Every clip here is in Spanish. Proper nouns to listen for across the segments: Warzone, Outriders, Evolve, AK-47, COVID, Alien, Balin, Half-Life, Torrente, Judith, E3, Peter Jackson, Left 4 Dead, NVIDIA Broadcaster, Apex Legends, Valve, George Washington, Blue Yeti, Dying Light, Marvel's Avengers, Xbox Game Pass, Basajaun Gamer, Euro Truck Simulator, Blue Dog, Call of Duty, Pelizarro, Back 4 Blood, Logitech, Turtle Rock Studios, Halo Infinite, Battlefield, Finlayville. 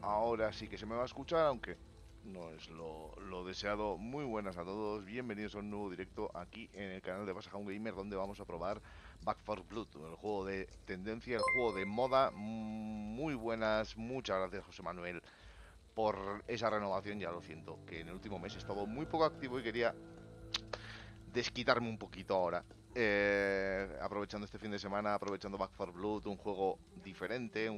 Ahora sí que se me va a escuchar, aunque no es lo deseado. Muy buenas a todos, bienvenidos a un nuevo directo aquí en el canal de Basajaun Gamer, donde vamos a probar Back 4 Blood, el juego de tendencia, el juego de moda. Muy buenas, muchas gracias José Manuel por esa renovación. Ya lo siento, que en el último mes he estado muy poco activo y quería desquitarme un poquito ahora. Aprovechando este fin de semana, aprovechando Back 4 Blood, un juego diferente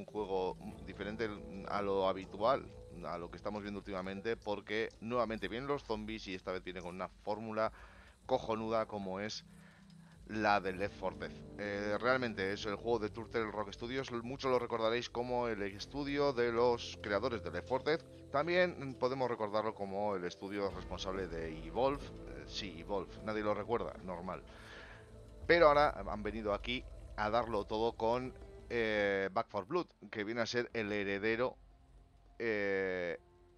a lo habitual, a lo que estamos viendo últimamente, porque nuevamente vienen los zombies y esta vez viene con una fórmula cojonuda como es la de Left 4 Dead. Realmente es el juego de Turtle Rock Studios, muchos lo recordaréis como el estudio de los creadores de Left 4 Dead, también podemos recordarlo como el estudio responsable de Evolve. Sí, Evolve, nadie lo recuerda, normal. Pero ahora han venido aquí a darlo todo con Back 4 Blood, que viene a ser el heredero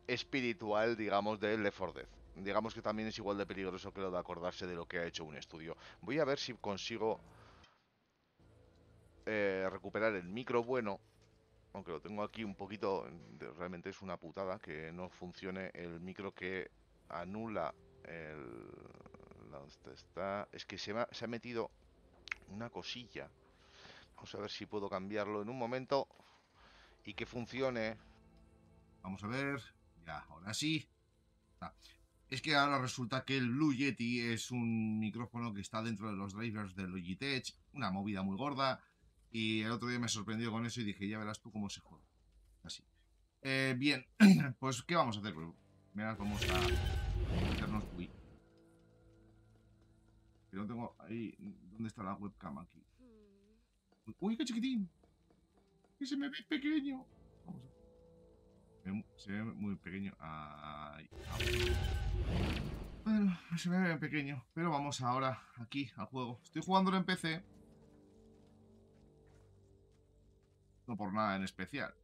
espiritual, digamos, de Left 4 Dead. Digamos que también es igual de peligroso que lo de acordarse de lo que ha hecho un estudio. Voy a ver si consigo recuperar el micro bueno, aunque lo tengo aquí un poquito. Realmente es una putada que no funcione el micro que anula el... Está. Es que se ha metido una cosilla. Vamos a ver si puedo cambiarlo en un momento y que funcione. Vamos a ver. Ya, ahora sí. Es que ahora resulta que el Blue Yeti es un micrófono que está dentro de los drivers de Logitech. Una movida muy gorda. Y el otro día me sorprendió con eso y dije, ya verás tú cómo se juega. Así. Bien, pues ¿qué vamos a hacer? Mira, vamos a meternos... Uy. Que no tengo ahí... ¿Dónde está la webcam aquí? ¡Uy, qué chiquitín! ¡Que se me ve pequeño! Vamos a ver. Se ve muy pequeño. Ahí. Bueno, se me ve pequeño. Pero vamos ahora aquí al juego. Estoy jugándolo en PC. No por nada en especial.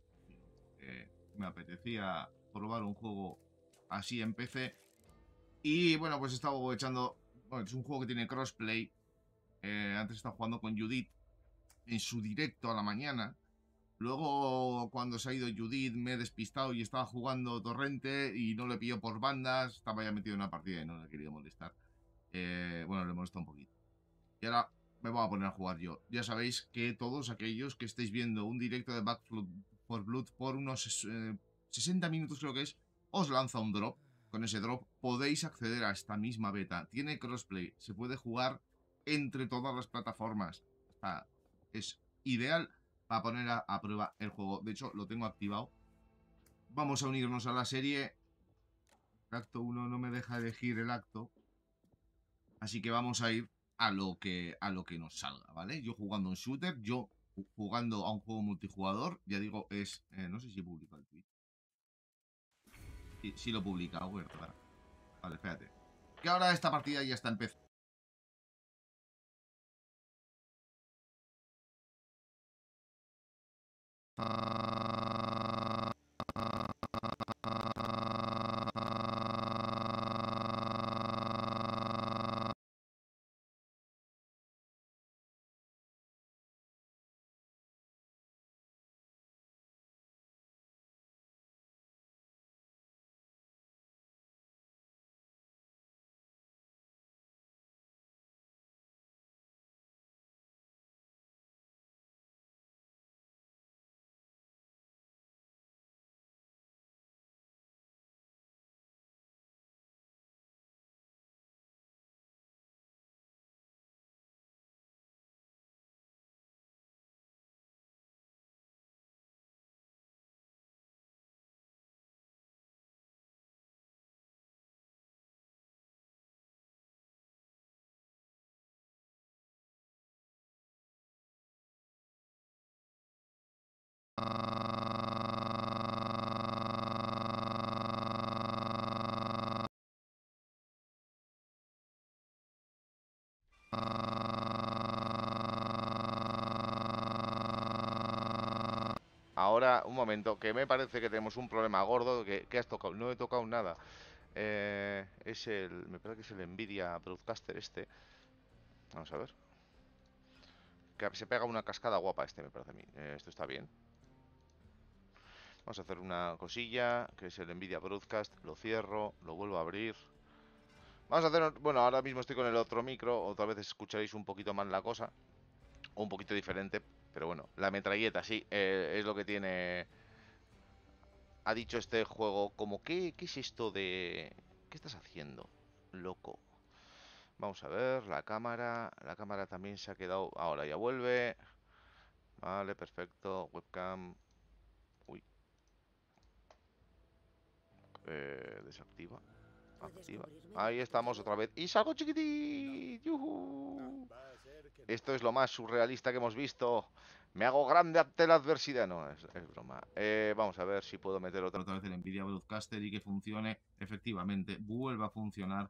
Me apetecía probar un juego así en PC. Y bueno, pues he estado echando... Bueno, es un juego que tiene crossplay. Antes estaba jugando con Judith en su directo a la mañana. Luego, cuando se ha ido Judith, me he despistado y estaba jugando Torrente y no le pillo por bandas. Estaba ya metido en una partida y no le he querido molestar. Bueno, le he molestado un poquito. Y ahora me voy a poner a jugar yo. Ya sabéis que todos aquellos que estéis viendo un directo de Back 4 Blood por unos 60 minutos creo que es, os lanza un drop. Con ese drop podéis acceder a esta misma beta. Tiene crossplay, se puede jugar entre todas las plataformas. Es ideal para poner a prueba el juego. De hecho, lo tengo activado. Vamos a unirnos a la serie. El acto 1 no me deja elegir el acto. Así que vamos a ir a lo que nos salga, ¿vale? Yo jugando un shooter, yo jugando a un juego multijugador. Ya digo, es... no sé si he publicado el tweet. Sí, sí lo he publicado, ¿verdad? Vale, espérate. Que ahora esta partida ya está empezando. Ahora, un momento, que me parece que tenemos un problema gordo. ¿Qué has tocado? No he tocado nada. Es el... me parece que es el NVIDIA Broadcaster este. Vamos a ver. Que se pega una cascada guapa este, me parece a mí. Esto está bien. Vamos a hacer una cosilla, que es el NVIDIA Broadcast. Lo cierro, lo vuelvo a abrir. Vamos a hacer... bueno, ahora mismo estoy con el otro micro. Otra vez escucharéis un poquito más la cosa. O un poquito diferente. Pero bueno, la metralleta, sí, es lo que tiene. Ha dicho este juego como, ¿qué es esto de...? ¿Qué estás haciendo, loco? Vamos a ver, la cámara también se ha quedado... Ahora ya vuelve. Vale, perfecto, webcam. Uy. Desactiva. Activa. Ahí estamos otra vez. ¡Y salgo chiquitín! ¡Yuhu! Esto es lo más surrealista que hemos visto. Me hago grande ante la adversidad. No, es broma. Vamos a ver si puedo meter otra vez el NVIDIA Broadcaster y que funcione efectivamente. Vuelva a funcionar.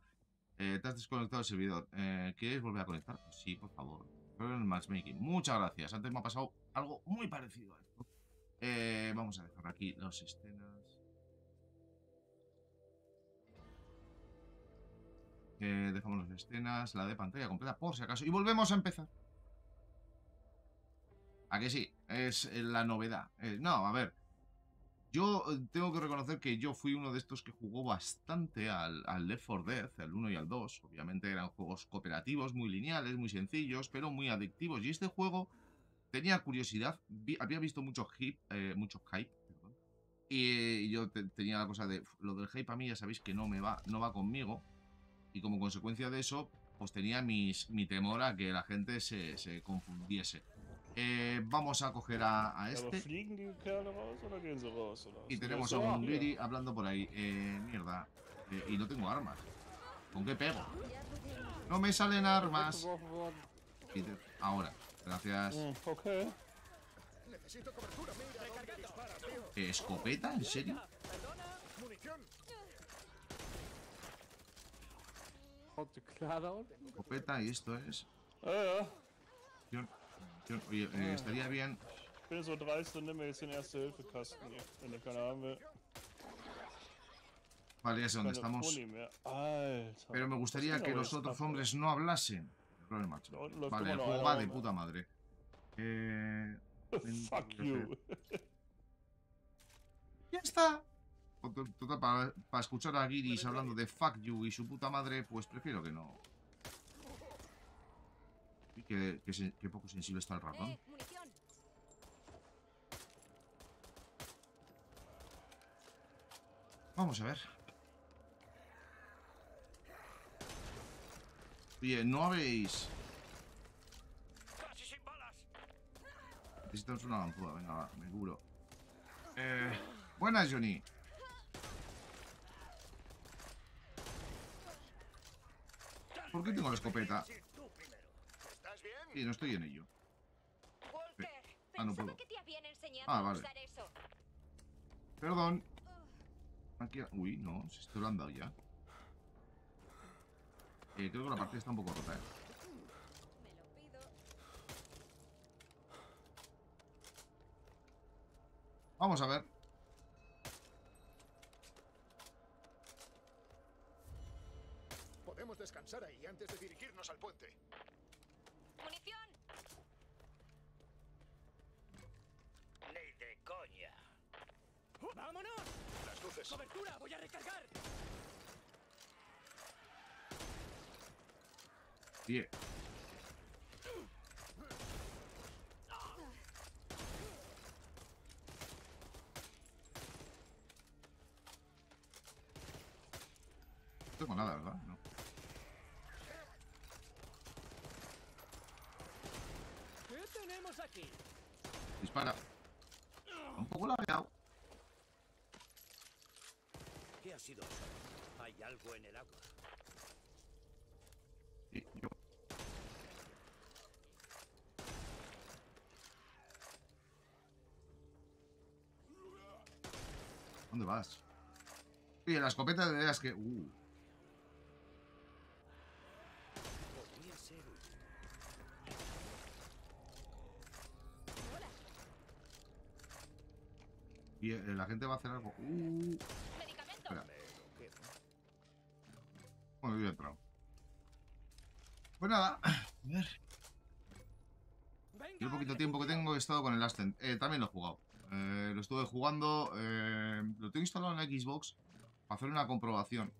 Te has desconectado el servidor. ¿Quieres volver a conectar? Sí, por favor. Pero en el matchmaking. Muchas gracias. Antes me ha pasado algo muy parecido a esto. Vamos a dejar aquí las escenas. Dejamos las escenas, la de pantalla completa por si acaso, y volvemos a empezar. ¿A que sí? Es la novedad. No, a ver, yo tengo que reconocer que yo fui uno de estos que jugó bastante al Left 4 Dead, al 1 y al 2. Obviamente eran juegos cooperativos, muy lineales, muy sencillos, pero muy adictivos. Y este juego tenía curiosidad, había visto mucho hype. Y yo tenía la cosa de, lo del hype a mí ya sabéis que no va conmigo. Y como consecuencia de eso, pues tenía mi temor a que la gente se confundiese. Vamos a coger a este. Y tenemos a un Liri hablando por ahí. Mierda. Y no tengo armas. ¿Con qué pego? No me salen armas. Ahora. Gracias. ¿Escopeta? ¿En serio? Escopeta y esto es... Oye, estaría bien... Vale, ya sé dónde estamos. Pero me gustaría que los otros hombres no hablasen. Vale, el juego va de puta madre. Ya está. Total, para escuchar a Giris hablando de fuck you y su puta madre, pues prefiero que no. Y que poco sensible está el ratón. Vamos a ver. Oye, no habéis... Necesitamos una lanzuda, venga, va, me cubro. Buenas, Johnny. ¿Por qué tengo la escopeta? Y no estoy en ello. Ah, no puedo. Ah, vale. Perdón. Aquí... Uy, no, si esto lo han dado ya. Creo que la partida está un poco rota, Vamos a ver. Podemos descansar ahí antes de dirigirnos al puente. ¡Munición! ¡Ni de coña! ¡Vámonos! ¡Las luces! ¡Cobertura! ¡Voy a recargar! Bien. No tengo nada, ¿verdad? No. Aquí. Dispara. Un poco largado. ¿Qué ha sido? Hay algo en el agua. Sí, yo. ¿Dónde vas? Oye, la escopeta de veras que... Y la gente va a hacer algo. Espera. Bueno, yo he entrado. Pues nada. A ver. Yo el poquito tiempo que tengo he estado con el Ascent. También lo he jugado. Lo estuve jugando. Lo tengo instalado en la Xbox para hacer una comprobación.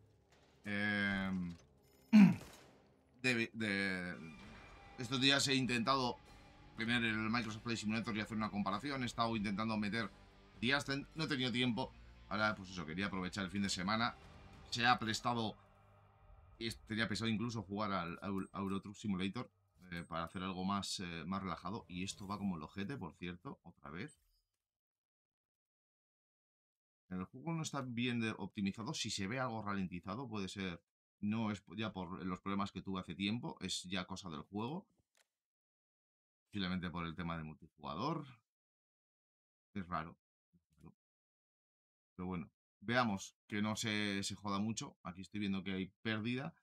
Estos días he intentado tener el Microsoft Flight Simulator y hacer una comparación. He estado intentando meter The Ascent. No he tenido tiempo. Ahora, pues eso, quería aprovechar el fin de semana. Se ha prestado. Tenía pensado incluso jugar al Euro Truck Simulator para hacer algo más relajado. Y esto va como el ojete, por cierto, otra vez. El juego no está bien optimizado. Si se ve algo ralentizado, puede ser... No es ya por los problemas que tuve hace tiempo, es ya cosa del juego. Posiblemente por el tema de multijugador. Es raro. Pero bueno, veamos que no se joda mucho. Aquí estoy viendo que hay pérdida.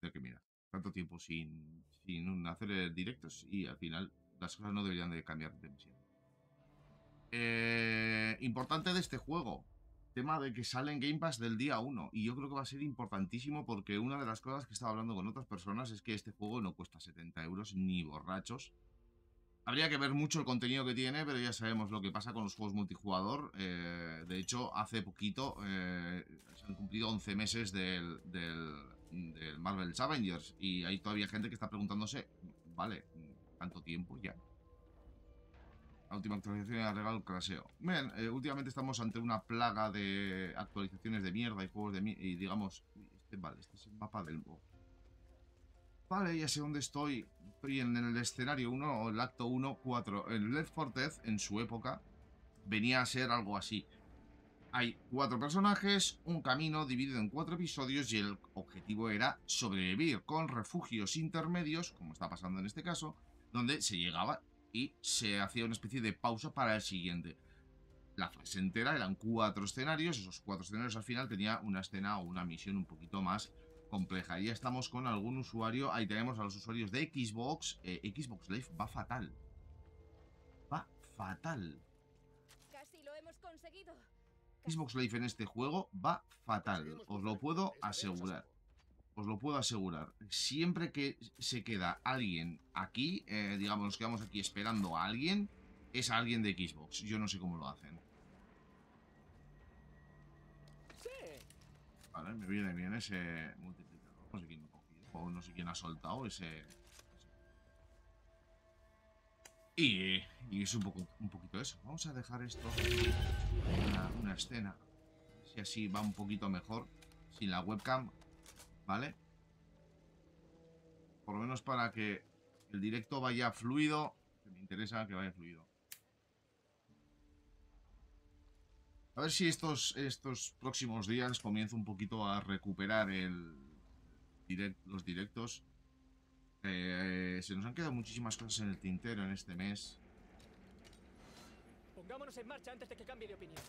De que mira, tanto tiempo sin hacer directos y al final las cosas no deberían de cambiar demasiado. Importante de este juego, tema de que sale en Game Pass del día 1. Y yo creo que va a ser importantísimo porque una de las cosas que estaba hablando con otras personas es que este juego no cuesta 70 euros ni borrachos. Habría que ver mucho el contenido que tiene, pero ya sabemos lo que pasa con los juegos multijugador. De hecho, hace poquito se han cumplido 11 meses del Marvel's Avengers y hay todavía gente que está preguntándose, vale, ¿tanto tiempo ya? La última actualización ha arreglado el craseo. Bien, últimamente estamos ante una plaga de actualizaciones de mierda y juegos de mierda y digamos... Vale, este es el mapa del... Vale, ya sé dónde estoy. Estoy en el escenario 1 o el acto 1, 4. El Left 4 Dead, en su época, venía a ser algo así. Hay 4 personajes, un camino dividido en 4 episodios y el objetivo era sobrevivir con refugios intermedios, como está pasando en este caso, donde se llegaba y se hacía una especie de pausa para el siguiente. La fase entera eran 4 escenarios. Esos 4 escenarios al final tenía una escena o una misión un poquito más compleja. Ya estamos con algún usuario. Ahí tenemos a los usuarios de Xbox. Xbox Live va fatal. Va fatal. Casi lo hemos conseguido. Xbox Live en este juego va fatal. Os lo puedo asegurar. Os lo puedo asegurar. Siempre que se queda alguien aquí, digamos, nos quedamos aquí esperando a alguien, es a alguien de Xbox. Yo no sé cómo lo hacen. Vale, me viene bien ese multiplicador. No sé quién lo ha cogido o no sé quién ha soltado ese. Y es un poquito eso. Vamos a dejar esto una escena. Si así va un poquito mejor. Sin la webcam, ¿vale? Por lo menos para que el directo vaya fluido. Me interesa que vaya fluido. A ver si estos próximos días comienzo un poquito a recuperar los directos. Se nos han quedado muchísimas cosas en el tintero en este mes. Pongámonos en marcha antes de que cambie de opinión.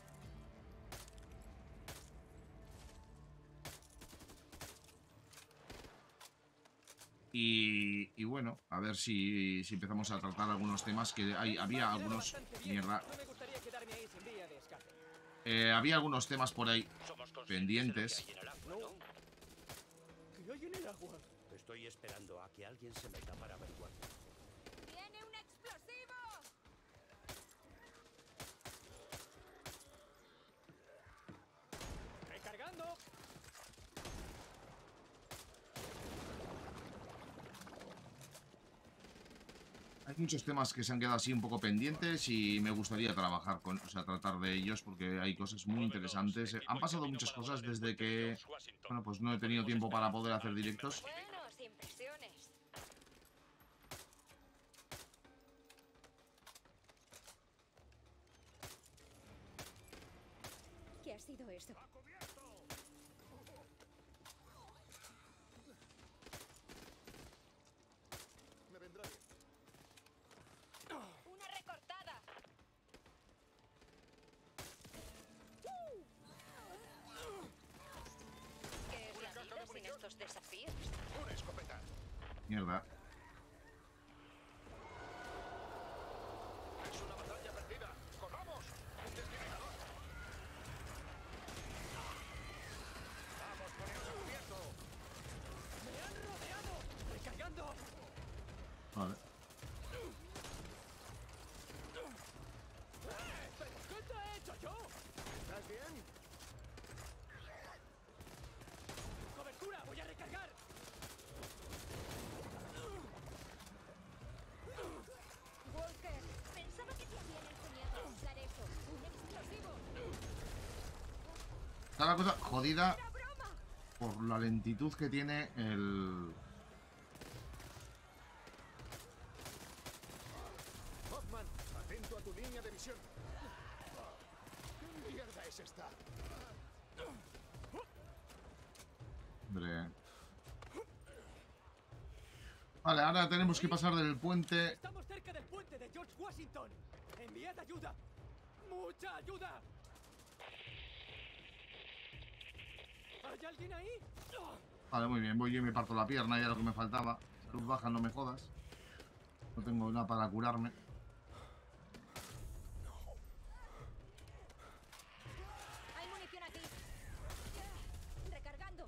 Y bueno, a ver si empezamos a tratar algunos temas que había algunos... Mierda. Había algunos temas por ahí pendientes. Estoy esperando a que alguien se meta para averiguar. ¡Tiene un explosivo! ¡Recargando! Hay muchos temas que se han quedado así un poco pendientes y me gustaría tratar de ellos porque hay cosas muy interesantes. Han pasado muchas cosas desde que, bueno, pues no he tenido tiempo para poder hacer directos. ¿Qué ha sido esto? nuevos desafíos. Una escopeta. Mierda. Es una batalla perdida. ¡Corramos! ¡Un desfibrilador! ¡Vamos, poneros a cubierto! ¡Me han rodeado! ¡Recargando! Vale. ¿Pero qué te he hecho yo? ¿Estás bien? ¡Cobertura! ¡Voy a recargar! Walker, pensaba que te habían enseñado a usar eso. ¡Un explosivo! Está la cosa jodida por la lentitud que tiene el... Hoffman, atento a tu línea de visión. ¿Qué mierda es esta? Hombre. Vale, ahora tenemos que pasar del puente. Estamos cerca del puente de George Washington. Enviad ayuda. ¡Mucha ayuda! ¿Hay alguien ahí? Vale, muy bien. Voy yo y me parto la pierna. Ya lo que me faltaba. Salud baja, no me jodas. No tengo nada para curarme. Hay munición aquí. Recargando.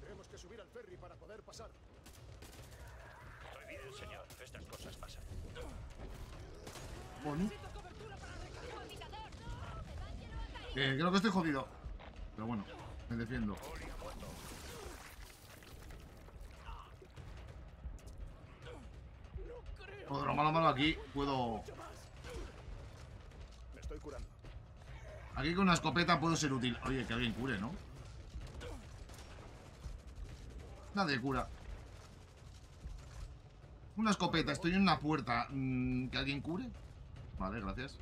Tendremos que subir al ferry para poder pasar. Estoy bien, señor. Estas cosas pasan. Bonito. Creo que estoy jodido. Pero bueno, me defiendo. Joder, lo malo aquí puedo... Me estoy curando. Aquí con una escopeta puedo ser útil. Oye, que alguien cure, ¿no? Nadie cura. Una escopeta, estoy en una puerta. ¿Que alguien cure? Vale, gracias.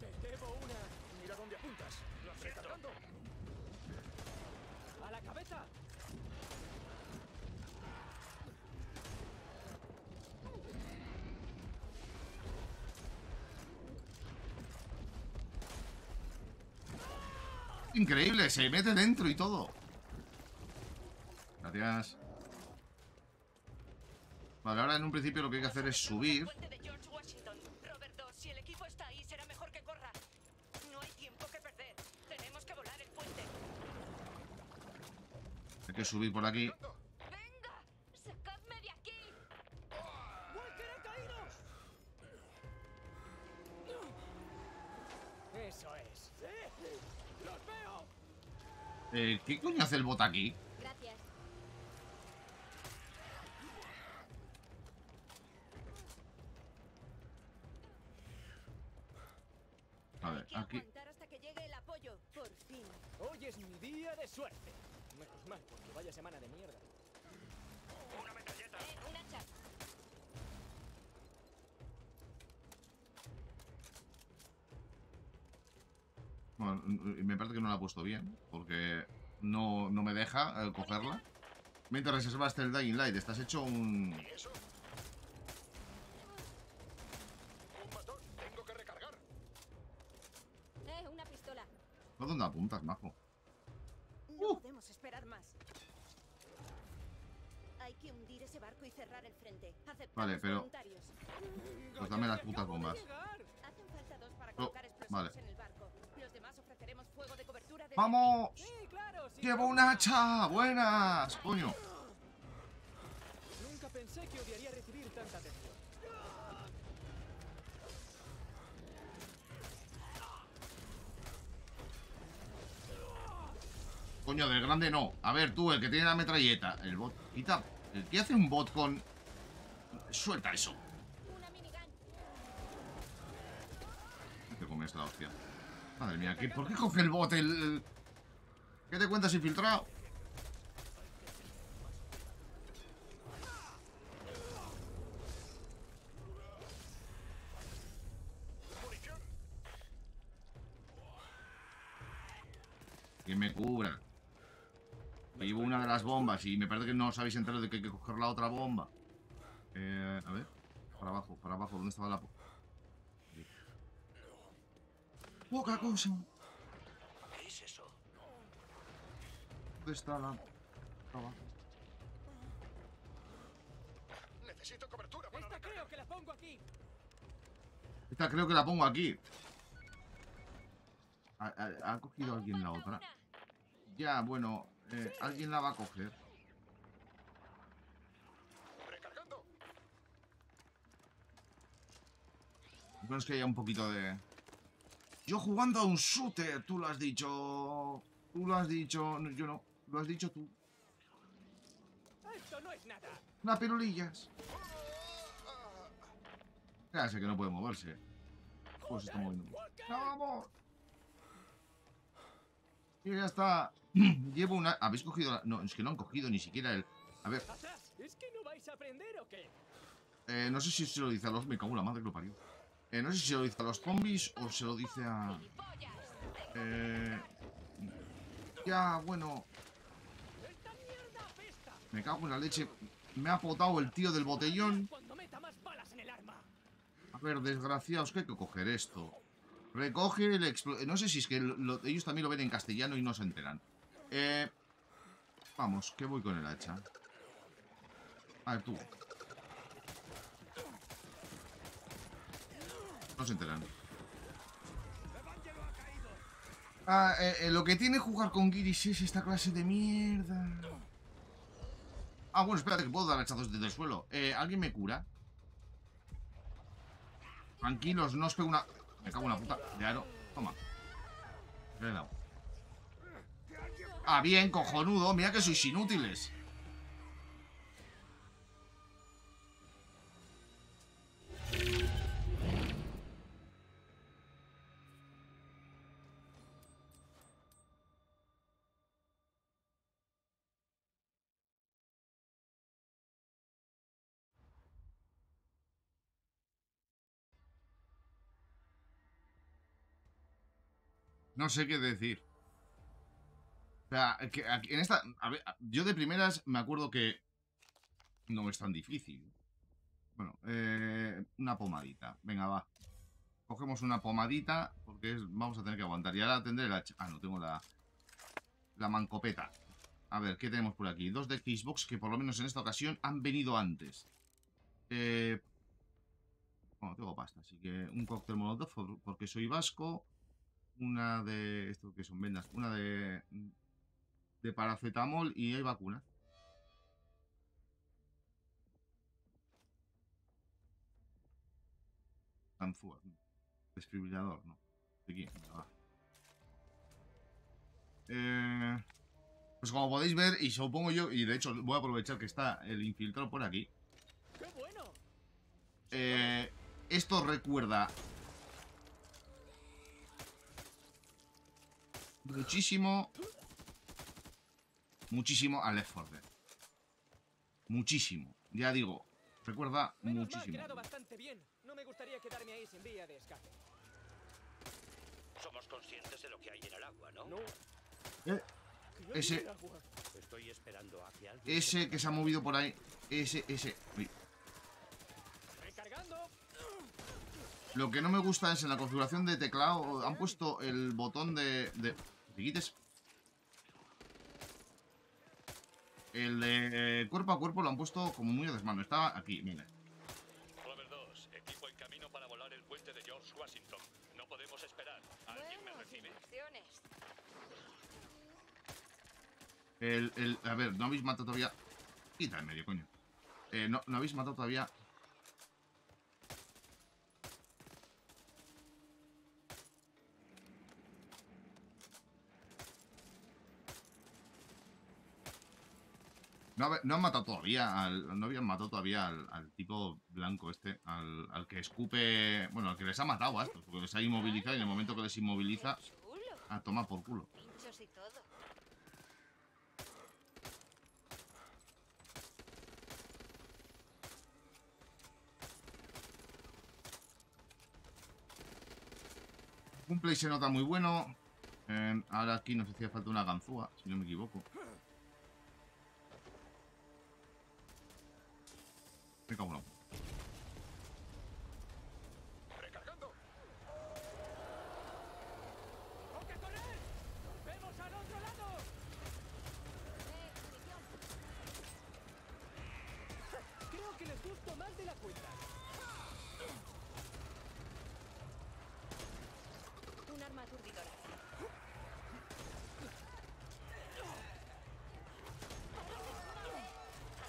Te debo una. Mira dónde apuntas. Lo siento. A la cabeza. Increíble, se mete dentro y todo. Gracias. Vale, ahora en un principio lo que hay que hacer es subir. Roberto, si el equipo está ahí, será mejor que corra. No hay tiempo que perder. Tenemos que volar el puente. Hay que subir por aquí. ¡Venga! ¡Sacadme de aquí! ¡Walker ha caído! Eso es. ¡Los veo! ¿Qué coño hace el bot aquí? Gracias. A ver, aquí. Hasta que llegue el apoyo, por fin. Hoy es mi día de suerte. Menos mal, porque vaya semana de mierda. Una metralleta. Un hacha. Bueno, me parece que no la ha puesto bien, porque no me deja cogerla. Mientras reservaste el Dying Light, estás hecho un... ¿Y eso? ¿A dónde apuntas, majo? No podemos esperar más. Hay que hundir ese barco y cerrar el frente. Vale, pero... Pues dame las putas bombas. Hacen falta dos para colocar explosivos en el barco. Los demás ofreceremos fuego de cobertura de... ¡Vamos! Sí, claro, sí. ¡Llevo un hacha! ¡Buenas! ¡Coño! Nunca pensé que odiaría recibir tanta atención. Coño, del grande no. A ver, tú, el que tiene la metralleta. El bot. Quita. ¿El que hace un bot con...? Suelta eso. Te comes la hostia. Madre mía, ¿por qué coge el bot el...? ¿Qué te cuentas, infiltrado? Que me cubra. Llevo una de las bombas y me parece que no os habéis enterado de que hay que coger la otra bomba. A ver, para abajo, ¿dónde estaba la... Poca cosa. ¿Qué es eso? ¿Dónde está la traba? Necesito cobertura. Esta creo que la pongo aquí. Esta creo que la pongo aquí. ¿Ha cogido alguien la otra? Ya, bueno, alguien la va a coger. Recargando. No es que haya un poquito de... Yo jugando a un shooter, tú lo has dicho. Tú lo has dicho. No, yo no. Lo has dicho tú. Esto no es nada. Una pirulillas. Ya sé que no puede moverse. ¿Cómo se está moviendo? ¡Vamos! Y ya está. Llevo una... ¿Habéis cogido la...? No, es que no han cogido ni siquiera el... A ver. ¿Es que no vais a aprender o qué? No sé si se lo dice a los... Me cago en la madre que lo parió. No sé si se lo dice a los zombies o se lo dice a... Ya, bueno... Me cago en la leche. Me ha potado el tío del botellón. A ver, desgraciados, que hay que coger esto. Recoge el... No sé si es que ellos también lo ven en castellano y no se enteran. Vamos, que voy con el hacha. A ver, tú. No se enteran. Ah, lo que tiene jugar con Giris es esta clase de mierda. Ah, bueno, espérate, que puedo dar hachazos desde el suelo. ¿Alguien me cura? Tranquilos, no os pego una... Me cago en la puta. Ya no. Toma. Le he dado. Ah, bien, cojonudo. Mira que sois inútiles. No sé qué decir. O sea, que en esta... A ver, yo de primeras me acuerdo que no es tan difícil. Bueno, una pomadita. Venga, va. Cogemos una pomadita porque vamos a tener que aguantar. Y ahora tendré la... Ah, no, tengo la mancopeta. A ver, ¿qué tenemos por aquí? Dos de Xbox que por lo menos en esta ocasión han venido antes. Bueno, tengo pasta, así que un cóctel molotov porque soy vasco. Una de... Esto que son vendas. Una de paracetamol. Y hay vacuna. Tanzúa. Desfibrilador, ¿no? ¿De quién? Ah. Pues como podéis ver, y supongo yo... Y de hecho voy a aprovechar que está el infiltrado por aquí. Esto recuerda... Muchísimo a Left 4 Dead. Muchísimo. Ya digo, recuerda muchísimo. No me gustaría quedarme ahí sin vía de escape. Somos conscientes de lo que hay en el agua, ¿no? Ese... Estoy esperando a que alguien... Ese que se ha movido por ahí. Ese. Uy. Recargando. Lo que no me gusta es en la configuración de teclado han puesto el botón de quites. El de cuerpo a cuerpo lo han puesto como muy a desmano. Estaba aquí, mira. Robert 2, equipo en camino para volar el puente de George Washington. No podemos esperar. ¿Alguien me recibe? A ver, no habéis matado todavía. Quita en medio, coño. No habéis matado todavía. No han matado todavía al... No habían matado todavía al tipo blanco este. Al que escupe... Bueno, al que les ha matado a estos. Porque les ha inmovilizado y en el momento que les inmoviliza... A tomar por culo. Un play se nota muy bueno. Ahora aquí nos hacía falta una ganzúa, si no me equivoco. Uno. que les gusto más de la cuenta. Un arma aturdidora.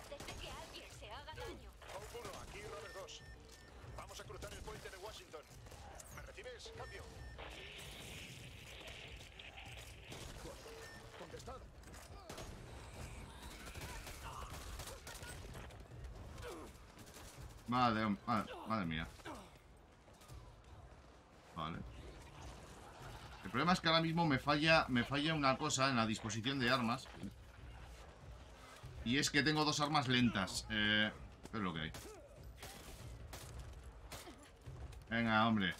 Antes de que alguien se haga daño. Hawk 1, aquí Robert 2. Vamos a cruzar el puente de Washington. ¿Me recibes? Cambio. Contestad. Madre mía. Vale. El problema es que ahora mismo me falla una cosa en la disposición de armas. Y es que tengo dos armas lentas. Es lo que hay. Venga, hombre.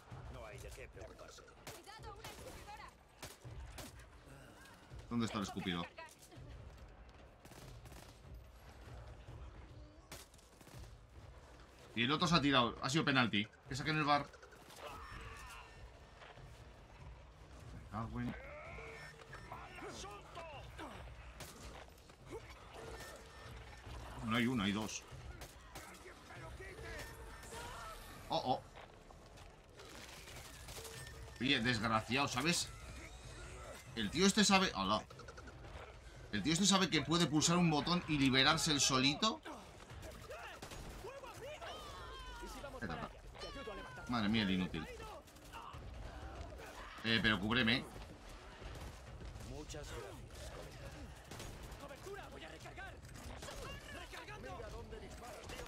¿Dónde está el escupido? Y el otro se ha tirado. Ha sido penalti. Que saquen el bar. Me cago en... No hay uno, hay dos. Oh, oh. Oye, desgraciado, ¿sabes? El tío este sabe... ¡Hala! El tío este sabe que puede pulsar un botón y liberarse el solito. Madre mía, el inútil. Pero cúbreme. Muchas gracias, colega. Cobertura, voy a recargar. Recargando. Mira dónde disparas, tío.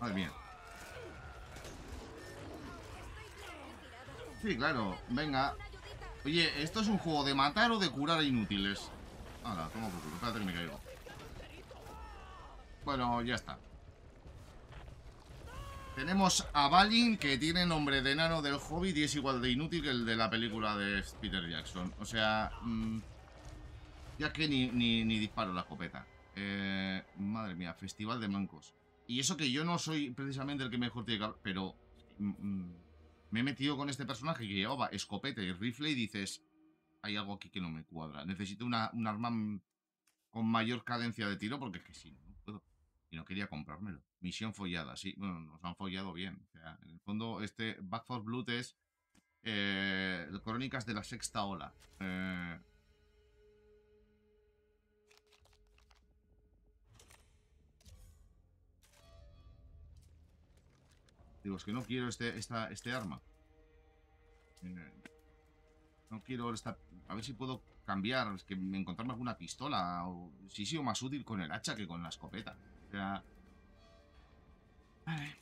Madre mía. Sí, claro. Venga. Oye, ¿esto es un juego de matar o de curar a inútiles? Ahora, toma por culo. Espérate que me caigo. Bueno, ya está. Tenemos a Balin, que tiene nombre de enano del Hobbit y es igual de inútil que el de la película de Peter Jackson. O sea, ya que ni disparo la escopeta. Madre mía, festival de mancos. Y eso que yo no soy precisamente el que mejor tiene que hablar, pero me he metido con este personaje que llevaba escopeta y rifle y dices, hay algo aquí que no me cuadra. Necesito un arma con mayor cadencia de tiro porque es que sí, no puedo. Y no quería comprármelo. Misión follada, sí. Bueno, nos han follado bien. O sea, en el fondo, este Back 4 Blood es Crónicas de la Sexta Ola. Digo, es que no quiero este arma. No quiero esta... A ver si puedo cambiar, es que encontrarme alguna pistola. O si he sido más útil con el hacha que con la escopeta. O sea... Vale.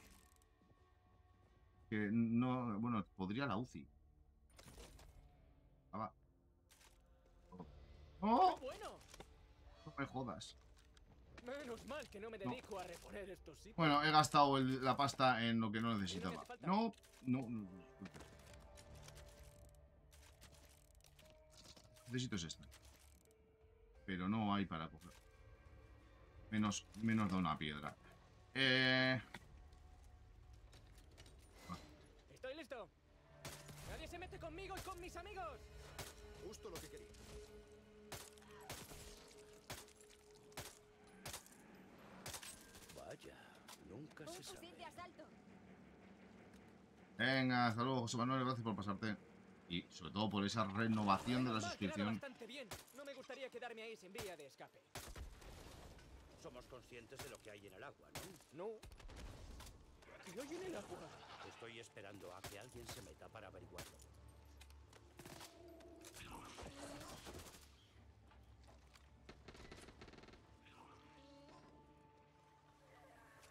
Que no... Bueno, podría la UCI. Ah, va. ¡Oh! ¡Oh! No me jodas. Menos mal que no me dedico a reponer estos sitios. Bueno, he gastado la pasta en lo que no necesitaba. No, no, no. Necesito es esta. Pero no hay para coger. Menos da una piedra. Estoy listo. Nadie se mete conmigo y con mis amigos. Justo lo que quería. Vaya, nunca se sabe. Venga, hasta luego, José Manuel, gracias por pasarte. Y sobre todo por esa renovación de la suscripción. No me gustaría quedarme ahí sin vía de escape. Somos conscientes de lo que hay en el agua, ¿no? No. ¿Qué hay en el agua? Estoy esperando a que alguien se meta para averiguarlo.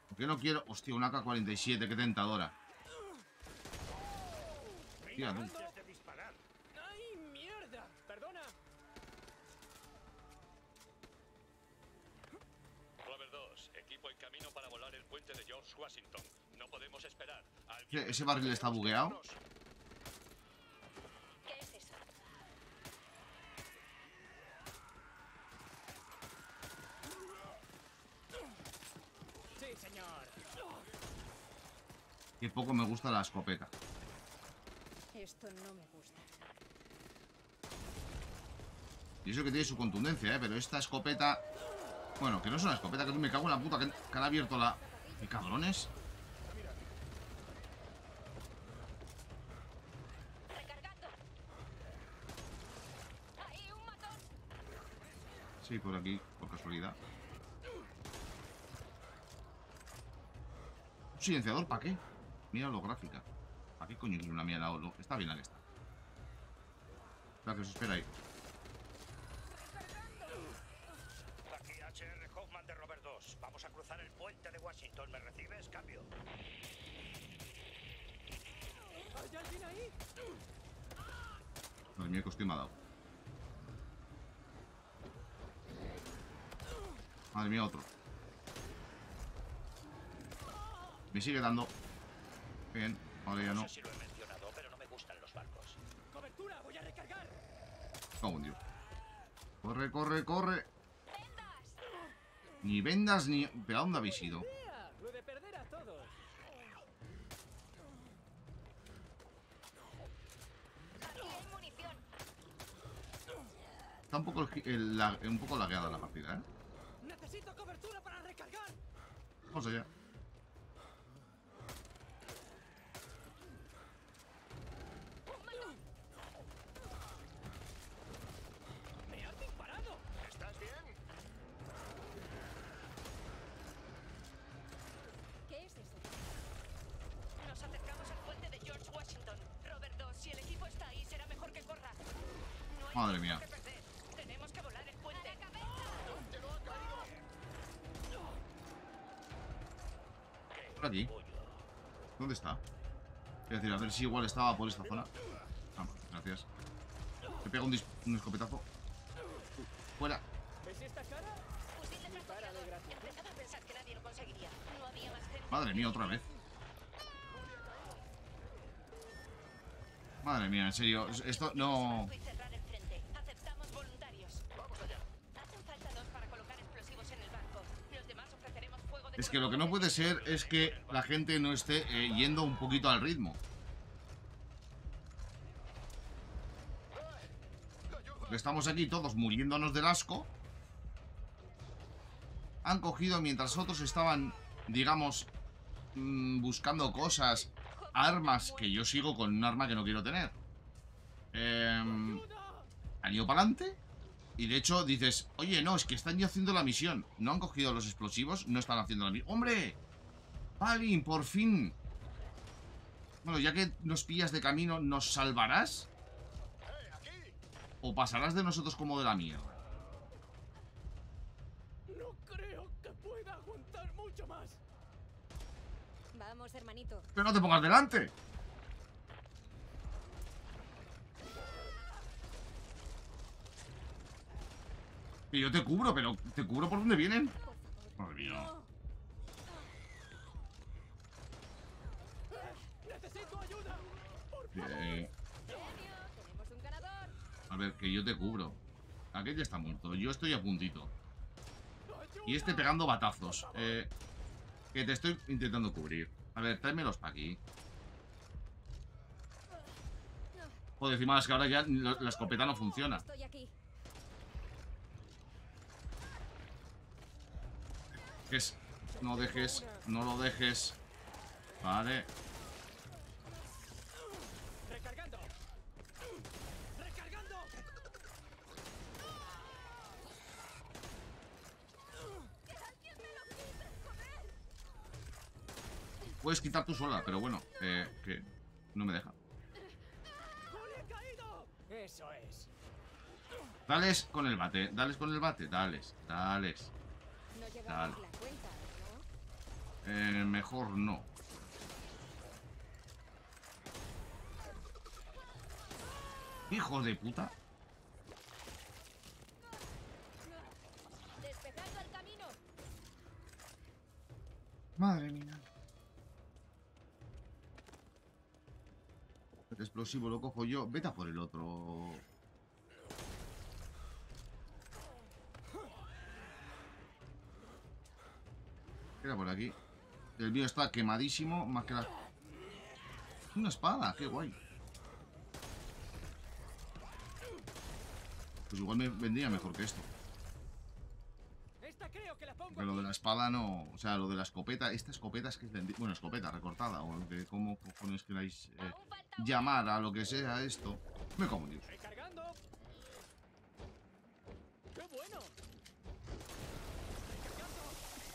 ¿Por qué no quiero? Hostia, una AK-47, qué tentadora. Hostia, no. Camino para volar el puente de George Washington. No podemos esperar. ¿Ese barril está bugueado? ¿Qué es eso? Sí, señor. Qué poco me gusta la escopeta. Esto no me gusta. Y eso que tiene su contundencia, pero esta escopeta... Bueno, que no es una escopeta, que tú me cago en la puta que han abierto la... ¡Qué cabrones! Sí, por aquí, por casualidad. ¿Un silenciador para qué? Mira lo gráfica. ¿Para qué coño quiero una mía la OLO? Está bien la que está. Espera, que os espera ahí. Aquí HR Hoffman de Robert 2. Vamos a cruzar el puente de Washington. ¿Me recibes? Cambio. ¿Hay alguien ahí? No, mi coste me ha dado. Madre mía, otro. Me sigue dando. Bien, ahora ya no. No sé si lo he mencionado, pero no me gustan los barcos. ¡Cobertura! ¡Voy a recargar! ¡Oh, Dios! ¡Corre, corre, corre! ¡Vendas! Ni vendas ni... ¿Pero a dónde habéis ido? ¡Lo de perder a todos! Aquí hay munición. Está un poco, un poco lagueada la partida, ¿eh? Necesito cobertura para recargar. Vamos allá. Me has disparado. ¿Estás bien? ¿Qué es eso? Nos acercamos al puente de George Washington. Robert 2, si el equipo está ahí, será mejor que corra. No hay... Madre mía. Por aquí. ¿Dónde está? Quiero decir, a ver si igual estaba por esta zona. Ah, gracias. Te pega un escopetazo. Fuera. Madre mía, otra vez. Madre mía, en serio. Esto no... Es que lo que no puede ser es que la gente no esté yendo un poquito al ritmo. Estamos aquí todos muriéndonos del asco. Han cogido mientras otros estaban, digamos, buscando cosas, armas, que yo sigo con un arma que no quiero tener. Han ido para adelante. Y de hecho dices, oye, no, es que están ya haciendo la misión. No han cogido los explosivos, no están haciendo la misión. ¡Hombre! ¡Palin, por fin! Bueno, ya que nos pillas de camino, ¿nos salvarás? ¿O pasarás de nosotros como de la mierda? No creo que pueda aguantar mucho más. Vamos, hermanito. ¡Pero no te pongas delante! Que yo te cubro, pero ¿te cubro por dónde vienen? Madre mía. Necesito ayuda. A ver, que yo te cubro. Aquel ya está muerto. Yo estoy a puntito. Y este pegando batazos. Que te estoy intentando cubrir. A ver, tráemelos para aquí. Joder, encima es que ahora ya la escopeta no funciona. No dejes, no lo dejes. Vale. Recargando. Recargando. Puedes quitar tú sola, pero bueno, que no me deja. Eso es. Dales con el bate, dales con el bate, dales, dales. Dale. Mejor no. Hijos de puta. Despejando el camino. Madre mía. El explosivo lo cojo yo. Vete a por el otro. Por aquí. El mío está quemadísimo. Más que la... Una espada, qué guay. pues igual me vendría mejor que esto. Porque lo de la espada no... O sea, lo de la escopeta... Esta escopeta es que es de... Bueno, escopeta recortada. O de cómo cojones queráis llamar a lo que sea esto. Me como, Dios.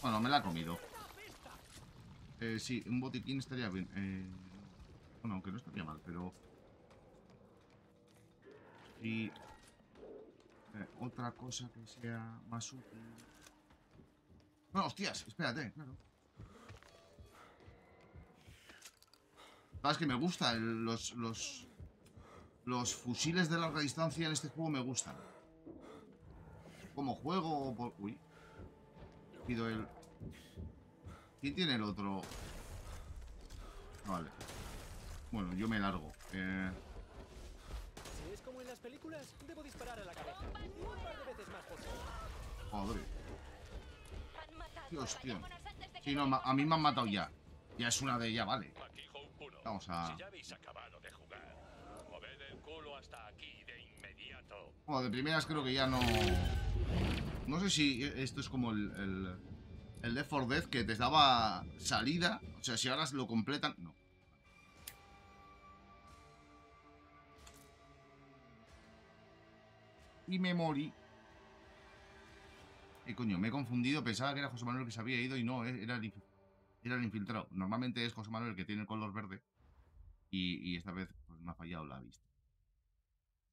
Bueno, me la ha comido. Sí, un botiquín estaría bien. Bueno, aunque no estaría mal, pero... Y... otra cosa que sea más útil... No, hostias, espérate, claro. Sabes que me gusta los fusiles de larga distancia en este juego me gustan. Como juego por... Uy. Pido el... ¿Quién tiene el otro? Vale. Bueno, yo me largo. Si es como en las películas, debo disparar a la cabeza. Un par de veces más por favor. Joder. Dios, tío. Sí, no, a mí me han matado ya. Ya es una de ellas, vale. Vamos a... Bueno, de primeras creo que ya no... No sé si esto es como el Left 4 Dead que te daba salida. O sea, si ahora lo completan... No. Y me morí. Coño, me he confundido, pensaba que era José Manuel que se había ido y no, era el infiltrado. Normalmente es José Manuel el que tiene el color verde y esta vez pues, me ha fallado la vista.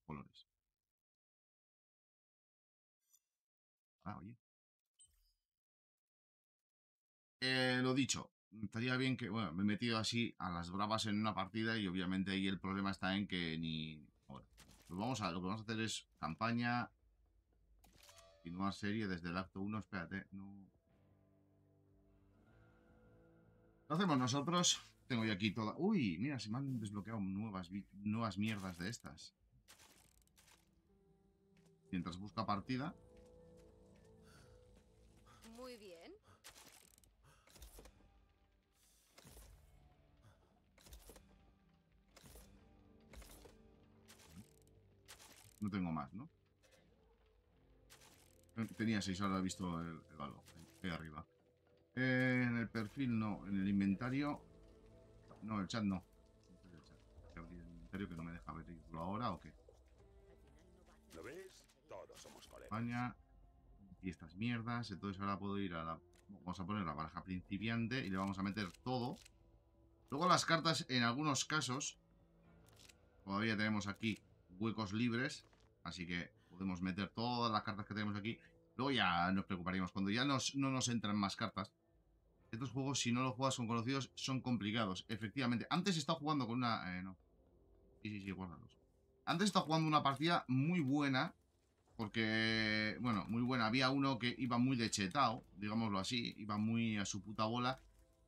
Colores. Ah, oye. Lo dicho, estaría bien que, bueno, me he metido así a las bravas en una partida y obviamente ahí el problema está en que ni... Bueno, pues lo que vamos a hacer es campaña... Continuar serie desde el acto 1, espérate, no... Lo hacemos nosotros, tengo yo aquí toda... Uy, mira, se me han desbloqueado nuevas mierdas de estas. Mientras busca partida. Muy bien. No tengo más, ¿no? Tenía 6, ahora he visto el valor ahí arriba. En el perfil no, en el inventario. No, el chat no. El inventario que no me deja verlo ahora o qué. ¿Lo ves? Todos somos colegas. España. Y estas mierdas. Entonces ahora puedo ir a la... Vamos a poner la baraja principiante y le vamos a meter todo. Luego las cartas en algunos casos. Todavía tenemos aquí huecos libres. Así que... Podemos meter todas las cartas que tenemos aquí. Luego ya nos preocuparíamos. Cuando ya no nos entran más cartas. Estos juegos, si no los juegas con conocidos, son complicados. Efectivamente. Antes he estado jugando con una... no. Sí, guárdalos. Antes he estado jugando una partida muy buena. Porque... Bueno, muy buena. Había uno que iba muy de chetao, digámoslo así. Iba muy a su puta bola.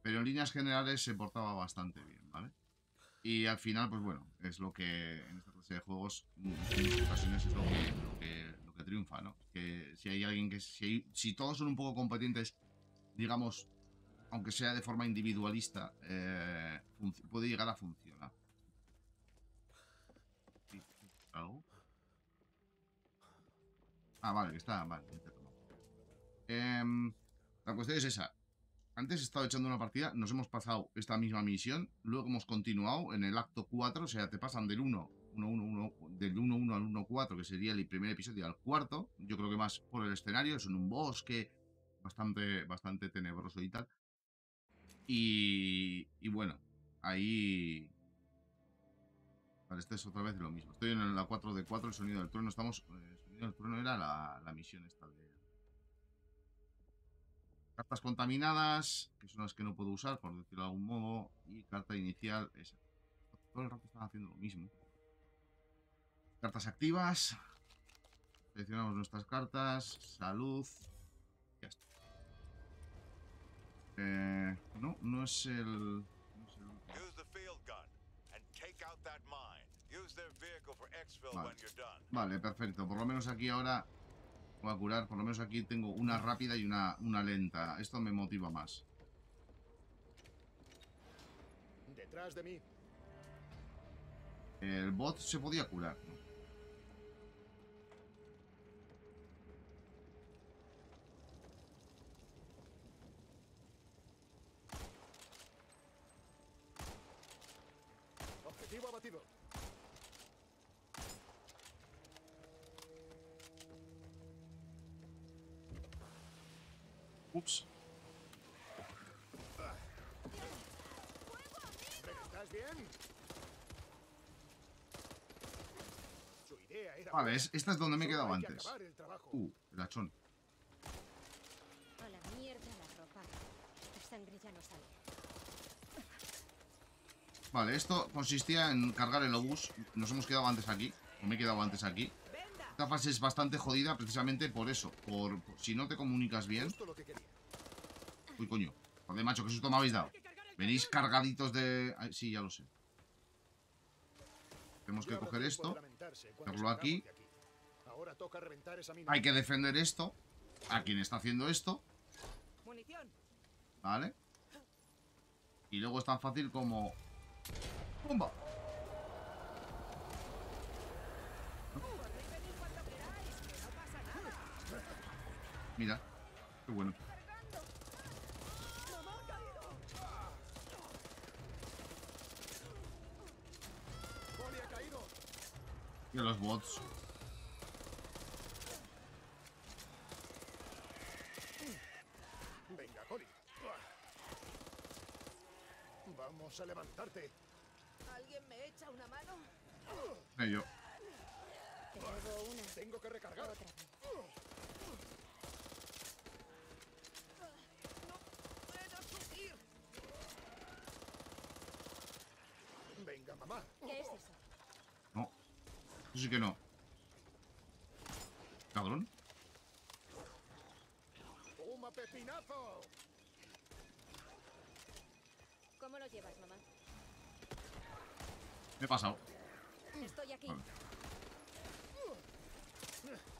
Pero en líneas generales se portaba bastante bien, ¿vale? Y al final, pues bueno, es lo que en esta clase de juegos, en muchas ocasiones, es lo que triunfa, ¿no? Que si hay alguien que... Si todos son un poco competentes, digamos, aunque sea de forma individualista, puede llegar a funcionar. ¿Algo? Ah, vale, que está... Vale, la cuestión es esa. Antes he estado echando una partida, nos hemos pasado esta misma misión, luego hemos continuado en el acto 4, o sea, te pasan del 1-1 al 1-4, que sería el primer episodio, al cuarto, yo creo que más por el escenario, es en un bosque bastante tenebroso y tal. Y bueno, ahí... Vale, este es otra vez lo mismo. Estoy en la 4 de 4, el sonido del trueno, estamos... El sonido del trueno era la misión esta de... Cartas contaminadas, que son las que no puedo usar, por decirlo de algún modo, y carta inicial, esa. Todo el rato están haciendo lo mismo. Cartas activas. Seleccionamos nuestras cartas. Salud. Ya está. No es el... Vale, perfecto. Por lo menos aquí ahora... Voy a curar, por lo menos aquí tengo una rápida y una lenta. Esto me motiva más. Detrás de mí. El bot se podía curar, ¿no? activo. Ups. ¿Estás bien? Vale, esta es donde me he quedado antes. El achón. A la mierda la ropa. La sangre ya no sale. Vale, esto consistía en cargar el obús. Nos hemos quedado antes aquí. O me he quedado antes aquí. Esta fase es bastante jodida precisamente por eso. Por si no te comunicas bien. Uy, coño. Joder, macho, qué susto me habéis dado. Venís cargaditos de... Ay, sí, ya lo sé. Tenemos que coger esto. Hacerlo aquí. Hay que defender esto. A quien está haciendo esto. Vale. Y luego es tan fácil como... ¡Pumba! Mira, qué bueno. Y a los bots. Venga, Coli. Vamos a levantarte. ¿Alguien me echa una mano? Yo. Tengo que recargar otra. No puedo subir. Venga, mamá. ¿Qué es eso? No. Eso sí que no. Cabrón. ¡Toma, pepinazo! ¿Cómo lo llevas, mamá? Me he pasado. Estoy aquí. Vale.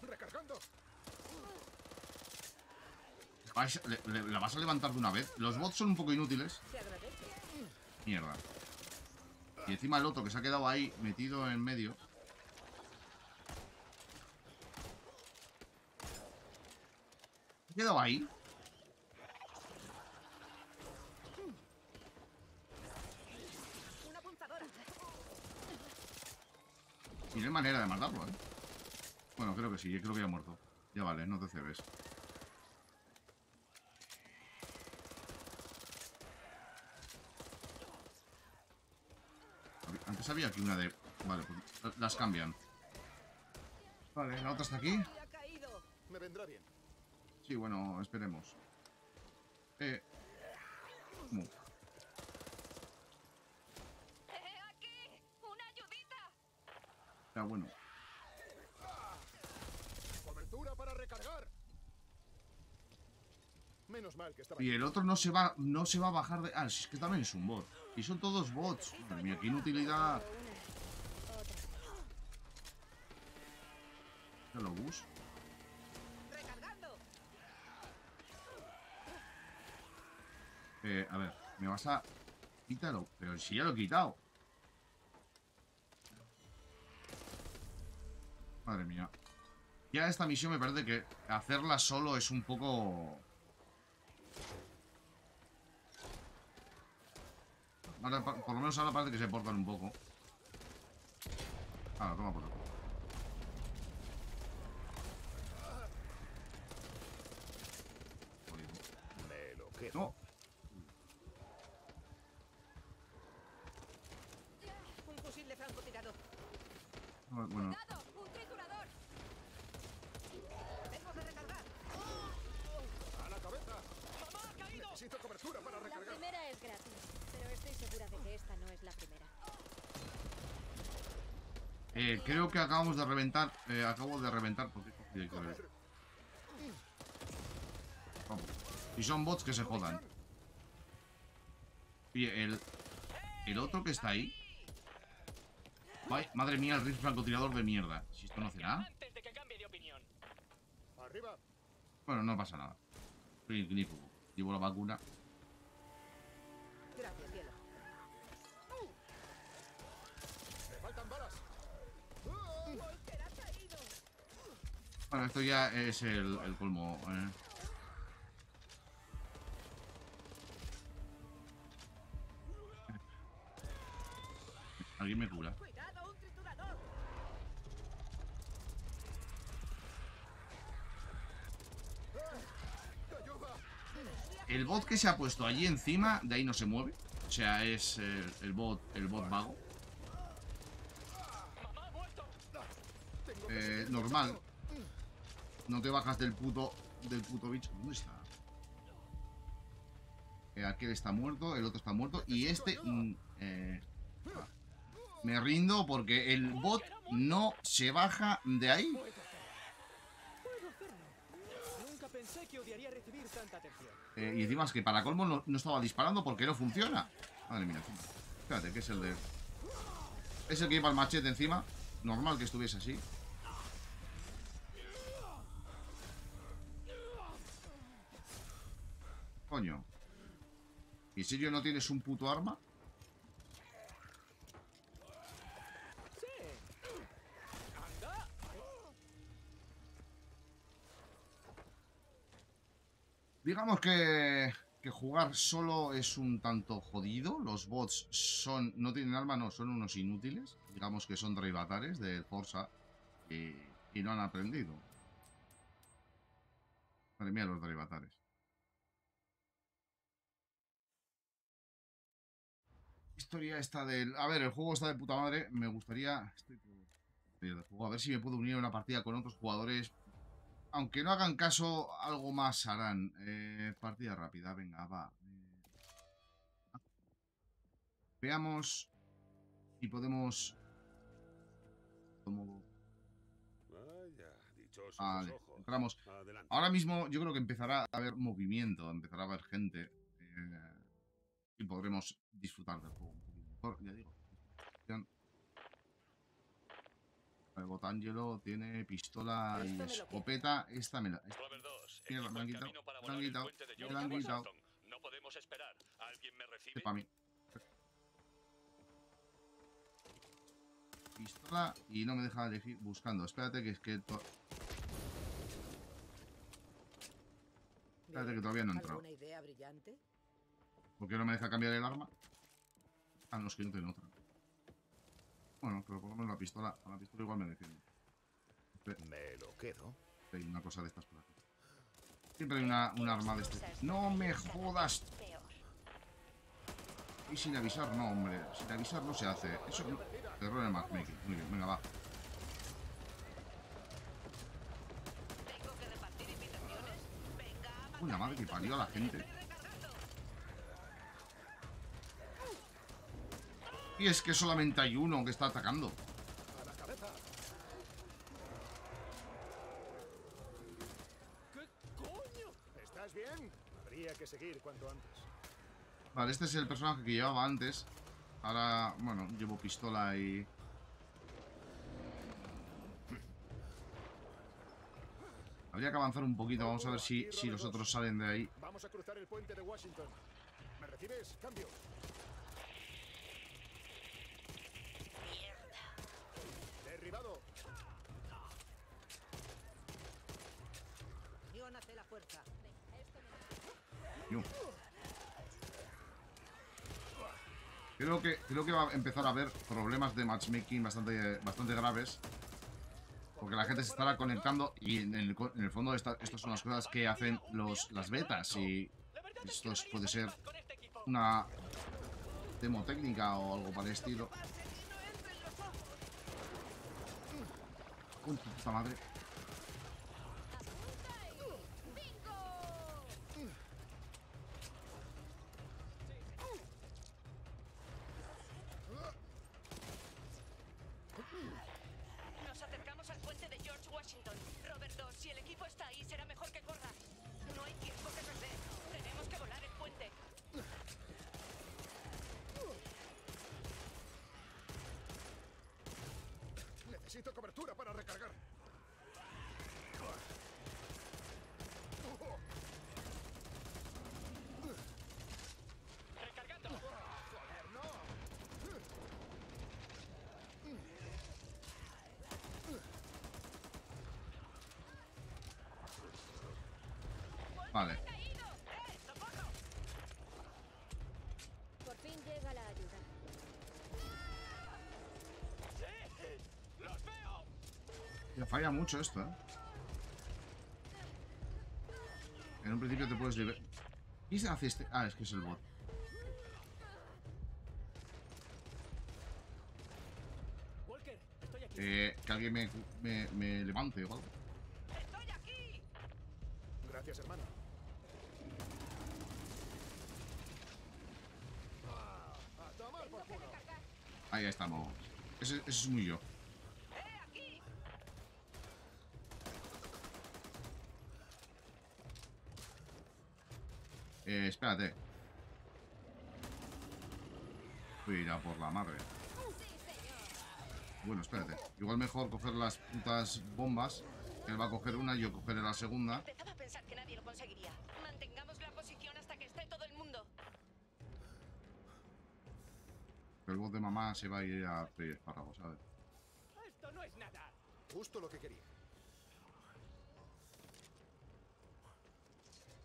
Recargando. La vas a levantar de una vez. Los bots son un poco inútiles. Mierda. Y encima el otro que se ha quedado ahí metido en medio. ¿Se ha quedado ahí? Y no hay manera de matarlo, ¿eh? Bueno, creo que sí, creo que ya ha muerto. Ya vale, no te cebes. Antes había aquí una de... Vale, pues las cambian. Vale, la otra está aquí. Me vendrá bien. Sí, bueno, esperemos. Está bueno. Cobertura para recargar. Menos mal que estaba. Y el otro no se va a bajar de... Ah, es que también es un bot. Y son todos bots. Madre mía, qué inutilidad. Ya lo bus. A ver, me vas a... Quítalo. Pero si ya lo he quitado. Madre mía. Ya esta misión me parece que hacerla solo es un poco... Ahora, por lo menos ahora parece que se portan un poco. Ahora, toma por acá. No. Un fusil de francotirador. Bueno. Cobertura para recargar. La primera es gratis, pero estoy segura de que esta no es la primera. Creo que acabamos de reventar. Acabo de reventar porque vamos. Y son bots que se jodan. Y el otro que está ahí. Ay, madre mía, el rifle francotirador de mierda. Si esto no hace nada. Antes de que cambie de opinión. Arriba. Bueno, no pasa nada. Llevo la vacuna. Gracias, cielo. Me faltan balas. Bueno, esto ya es el colmo. Alguien me cura. ¡Cuidado, un triturador! El bot que se ha puesto allí encima, de ahí no se mueve. O sea, es el bot vago. Normal. No te bajas del puto bicho. ¿Dónde está? Aquel está muerto, el otro está muerto. Y este... me rindo porque el bot no se baja de ahí. Y encima es que para colmo no estaba disparando porque no funciona. Madre mía. Espérate, que es el de... Es el que lleva el machete encima. Normal que estuviese así. Coño. ¿Y si yo no tienes un puto arma? Digamos que jugar solo es un tanto jodido. Los bots son... No tienen arma, no. Son unos inútiles. Digamos que son drivatares de Forza y no han aprendido. Madre mía, los drivatares. Historia esta del... A ver, el juego está de puta madre. Me gustaría... Estoy de juego. A ver si me puedo unir a una partida con otros jugadores... Aunque no hagan caso, algo más harán. Partida rápida, venga, va. Veamos si podemos... Vale, entramos. Ahora mismo yo creo que empezará a haber movimiento, empezará a haber gente. Y podremos disfrutar del juego. Ya digo. El Botangelo tiene pistola y escopeta. Esta me la... Mierda, me la han quitado. Me la han quitado. Me la han quitado. Es para mí. Pistola y no me deja elegir buscando. Espérate que es que... Espérate que todavía no he entrado. ¿Por qué no me deja cambiar el arma? Ah, no, es que no tengo otra. Bueno, pero por lo menos la pistola. A la pistola igual me defiendo. Me lo quedo. Hay una cosa de estas por aquí. Siempre hay un arma de este. ¡No me jodas! Y sin avisar, no, hombre. Sin avisar no se hace. Eso no. Error en el matchmaking. Muy bien, venga, va. Uy, la madre que parió a la gente. Y es que solamente hay uno que está atacando. Vale, este es el personaje que llevaba antes. Ahora, bueno, llevo pistola y... Habría que avanzar un poquito. Vamos a ver si los otros salen de ahí. Vamos a cruzar el puente de Washington. ¿Me recibes? Cambio. Creo que va a empezar a haber problemas de matchmaking bastante graves. Porque la gente se estará conectando y en el fondo estas son las cosas que hacen las betas. Y esto puede ser una demo técnica o algo para el estilo. ¡Uy, puta madre! Nos acercamos al puente de George Washington. Robert 2, si el equipo está ahí, será mejor que corra. No hay tiempo que perder. Tenemos que volar el puente. Necesito cobertura para recargar. Recargando. Joder, no. Vale. Por fin llega la ayuda. falla mucho esto, ¿eh? En un principio te puedes liberar. ¿Y se hace este? Ah, es que es el bot. Que alguien me levante o algo. Estoy aquí. Gracias, hermano. Ahí estamos. Ese es muy yo. Espérate. Voy a por la madre. Bueno, espérate. Igual mejor coger las putas bombas. Él va a coger una y yo cogeré la segunda. Empezaba a pensar que nadie lo conseguiría. Mantengamos la posición hasta que esté todo el mundo. El voz de mamá se va a ir a freír espárragos, ¿sabes? Esto no es nada. Justo lo que quería.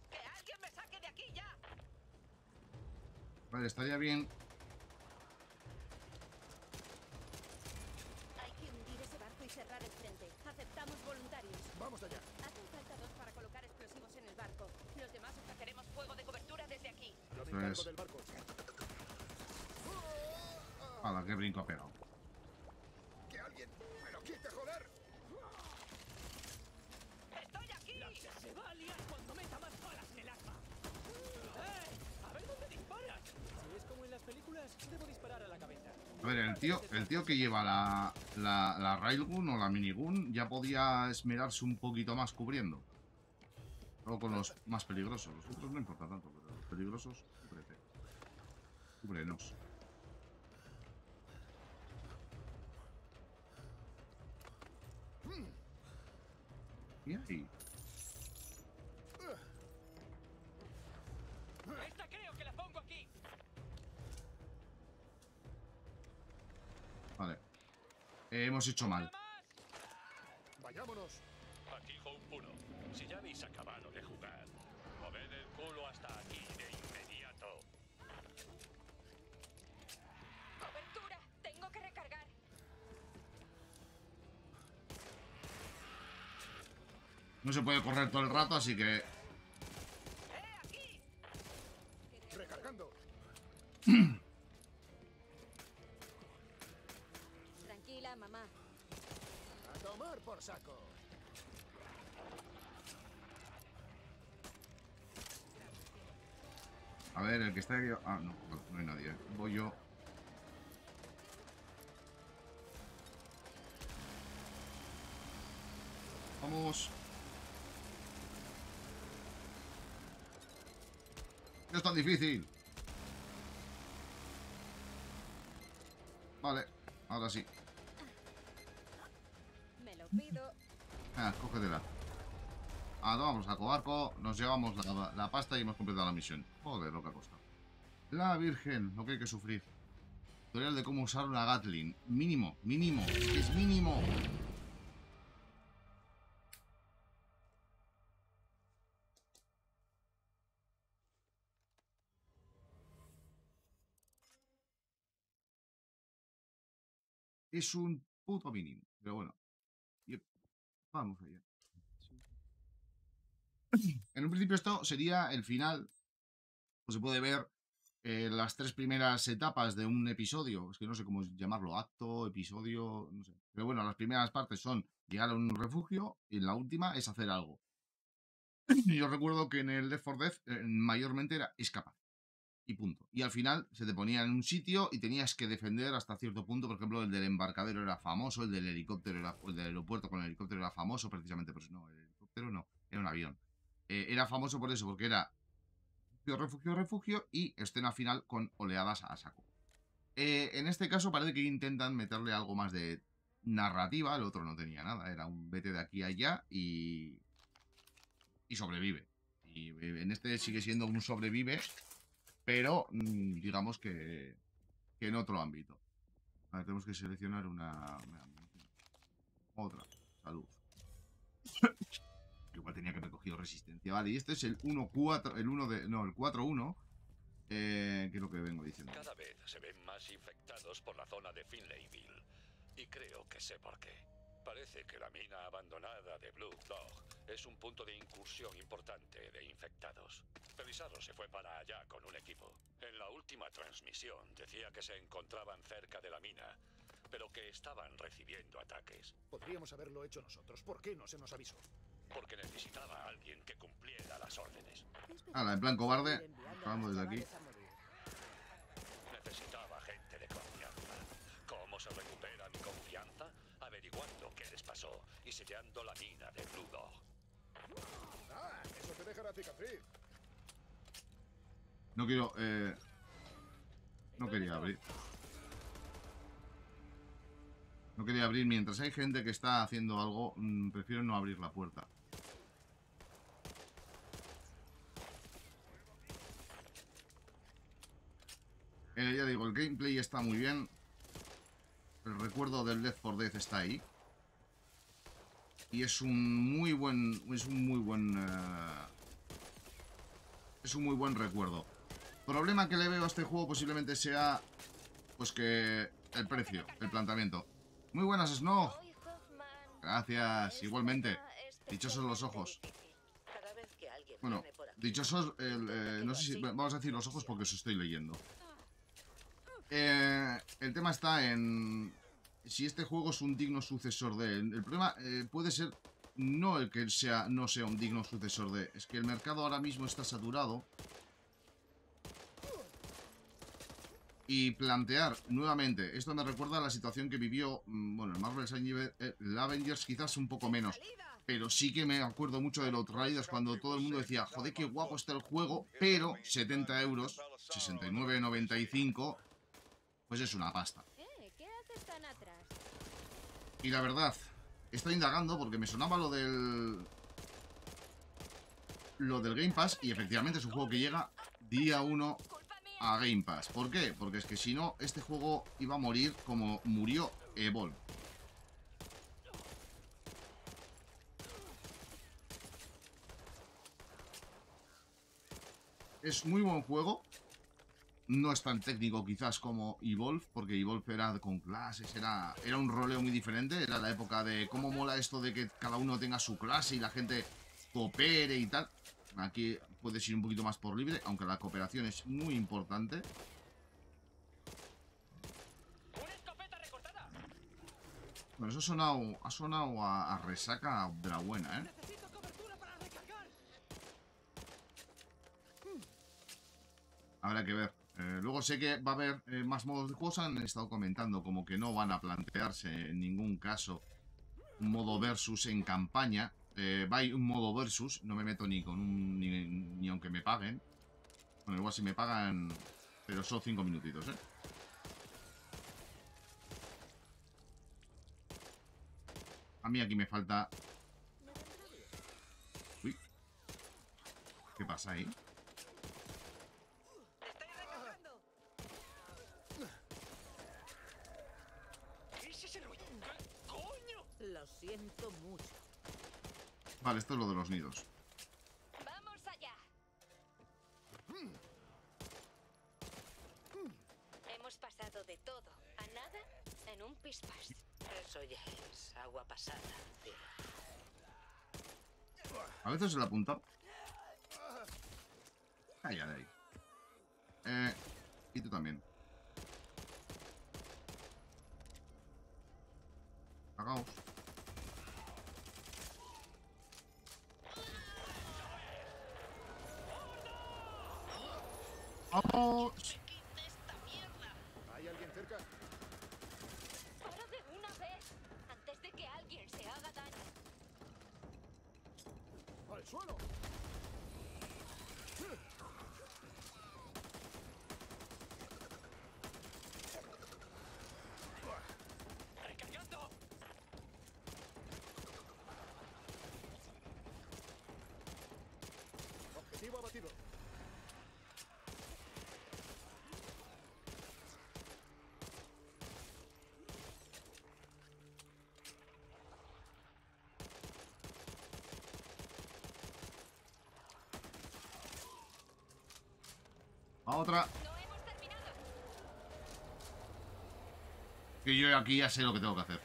Que alguien me saque de aquí ya. Vale, estaría bien. Hay que hundir ese barco y cerrar el frente. Aceptamos voluntarios. Vamos allá. Hacen falta dos para colocar explosivos en el barco. Los demás ofreceremos fuego de cobertura desde aquí. Los encargo del barco. ¡Hala, qué brinco ha pegado! ¡Que alguien me lo quite, joder! ¡Estoy aquí! La que se va a liar cuando meta más balas en el arma. ¡Eh! A ver dónde disparas. Si es como en las películas, debo disparar a la cabeza. A ver, el tío que lleva la railgun o la minigun ya podía esmerarse un poquito más cubriendo. Luego con los más peligrosos. Los otros no importa tanto, pero los peligrosos, cúbrete. Cúbrenos. ¿Y ahí? Esta creo que la pongo aquí. Vale. Hemos hecho mal. Vayámonos. Aquí Hope 1. Si ya habéis acabado de jugar, moved el culo hasta aquí de inmediato. Cobertura. Tengo que recargar. No se puede correr todo el rato, así que... Recargando. Tranquila, mamá. A tomar por saco. A ver, el que está aquí... Ah, no, no hay nadie. Voy yo. Vamos. No es tan difícil. Vale, ahora sí. Me lo pido. Ah, cógetela. Ahora vamos a Cobarco. Nos llevamos la pasta y hemos completado la misión. Joder, lo que ha costado. La Virgen, lo que hay que sufrir. Tutorial de cómo usar una Gatling. Mínimo, mínimo, es mínimo. Es un puto mínimo, pero bueno. Vamos allá. En un principio esto sería el final. Pues se puede ver las tres primeras etapas de un episodio. Es que no sé cómo llamarlo, acto, episodio, no sé. Pero bueno, las primeras partes son llegar a un refugio y la última es hacer algo. Yo recuerdo que en el Left 4 Dead mayormente era escapar. Y punto. Y al final se te ponía en un sitio y tenías que defender hasta cierto punto. Por ejemplo, el del embarcadero era famoso, el del helicóptero era, el del aeropuerto con el helicóptero era famoso precisamente, pero no, el helicóptero no, era un avión. Era famoso por eso, porque era refugio, refugio y escena final con oleadas a saco. En este caso parece que intentan meterle algo más de narrativa, el otro no tenía nada, era un vete de aquí a allá y sobrevive. Y en este sigue siendo un sobrevive. Pero, digamos que en otro ámbito. A ver, tenemos que seleccionar otra. Salud. Igual tenía que haber cogido resistencia. Vale, y este es el 1-4... el 4-1. Que es lo que vengo diciendo. Cada vez se ven más infectados por la zona de Finlayville. Y creo que sé por qué. Parece que la mina abandonada de Blue Dog es un punto de incursión importante de infectados. Pelizarro se fue para allá con un equipo. En la última transmisión decía que se encontraban cerca de la mina, pero que estaban recibiendo ataques. Podríamos haberlo hecho nosotros. ¿Por qué no se nos avisó? Porque necesitaba a alguien que cumpliera las órdenes. Hala, en plan cobarde. Vamos desde aquí. Necesitaba gente de confianza. ¿Cómo se recupera mi confianza? Averiguando qué les pasó y sellando la mina de Blue Dog. Ah, eso te deja la cicatriz. No quiero... No quería abrir. No quería abrir. Mientras hay gente que está haciendo algo, prefiero no abrir la puerta. Ya digo, el gameplay está muy bien. El recuerdo del Left 4 Dead está ahí. Y es un muy buen... es un muy buen recuerdo. Problema que le veo a este juego posiblemente sea... pues que... el precio, el planteamiento. Muy buenas, Snow. Gracias, igualmente. Dichosos los ojos. Bueno, dichosos... no sé si... vamos a decir los ojos porque os estoy leyendo. El tema está en... si este juego es un digno sucesor de... El problema puede ser... no el que sea, no sea un digno sucesor de... es que el mercado ahora mismo está saturado. Y plantear nuevamente... esto me recuerda a la situación que vivió... bueno, el Marvel's Avengers quizás un poco menos. Pero sí que me acuerdo mucho de los Outriders, cuando todo el mundo decía... joder, qué guapo está el juego, pero 70 euros... 69,95... pues es una pasta. Y la verdad, estoy indagando porque me sonaba lo del... lo del Game Pass. Y efectivamente es un juego que llega día 1 a Game Pass. ¿Por qué? Porque es que si no, este juego iba a morir como murió Evolve. Es muy buen juego. No es tan técnico quizás como Evolve, porque Evolve era con clases, era un roleo muy diferente. Era la época de cómo mola esto de que cada uno tenga su clase y la gente coopere y tal. Aquí puedes ir un poquito más por libre, aunque la cooperación es muy importante. Bueno, eso ha sonado a resaca de la buena, ¿eh? Habrá que ver. Luego sé que va a haber más modos de juego. Han estado comentando como que no van a plantearse en ningún caso un modo versus en campaña. Va a ir un modo versus. No me meto ni con un... ni aunque me paguen. Bueno, igual si me pagan... pero son 5 minutitos, ¿eh? A mí aquí me falta... uy. ¿Qué pasa ahí? Siento mucho. Vale, esto es lo de los nidos. Vamos allá. Hemos pasado de todo a nada en un pispas. Eso ya es agua pasada, tío. A veces se la apunta. Calla de ahí. Y tú también. Cagaos. ¡Vamos! ¿Hay alguien cerca? ¡Para de una vez! Antes de que alguien se haga daño. ¡Al suelo! ¡Recargando! Objetivo abatido. Otra. Que yo aquí ya sé lo que tengo que hacer.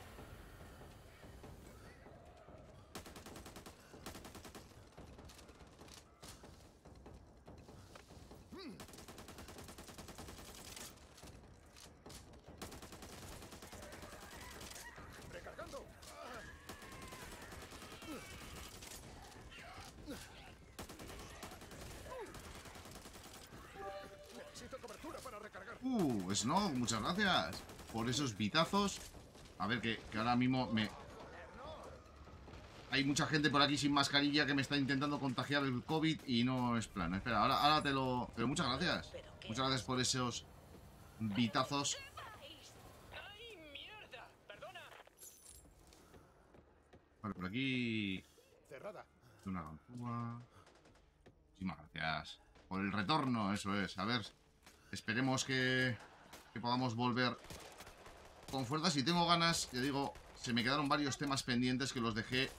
Snow, muchas gracias por esos bitazos. A ver, que ahora mismo me... Hay mucha gente por aquí sin mascarilla que me está intentando contagiar el COVID y no es plano. Espera, ahora te lo... Pero muchas gracias. Muchas gracias por esos bitazos. Vale, por aquí... Una ganzúa. Muchísimas gracias por el retorno, eso es. A ver, esperemos que podamos volver con fuerza. Si tengo ganas, ya digo, se me quedaron varios temas pendientes que los dejé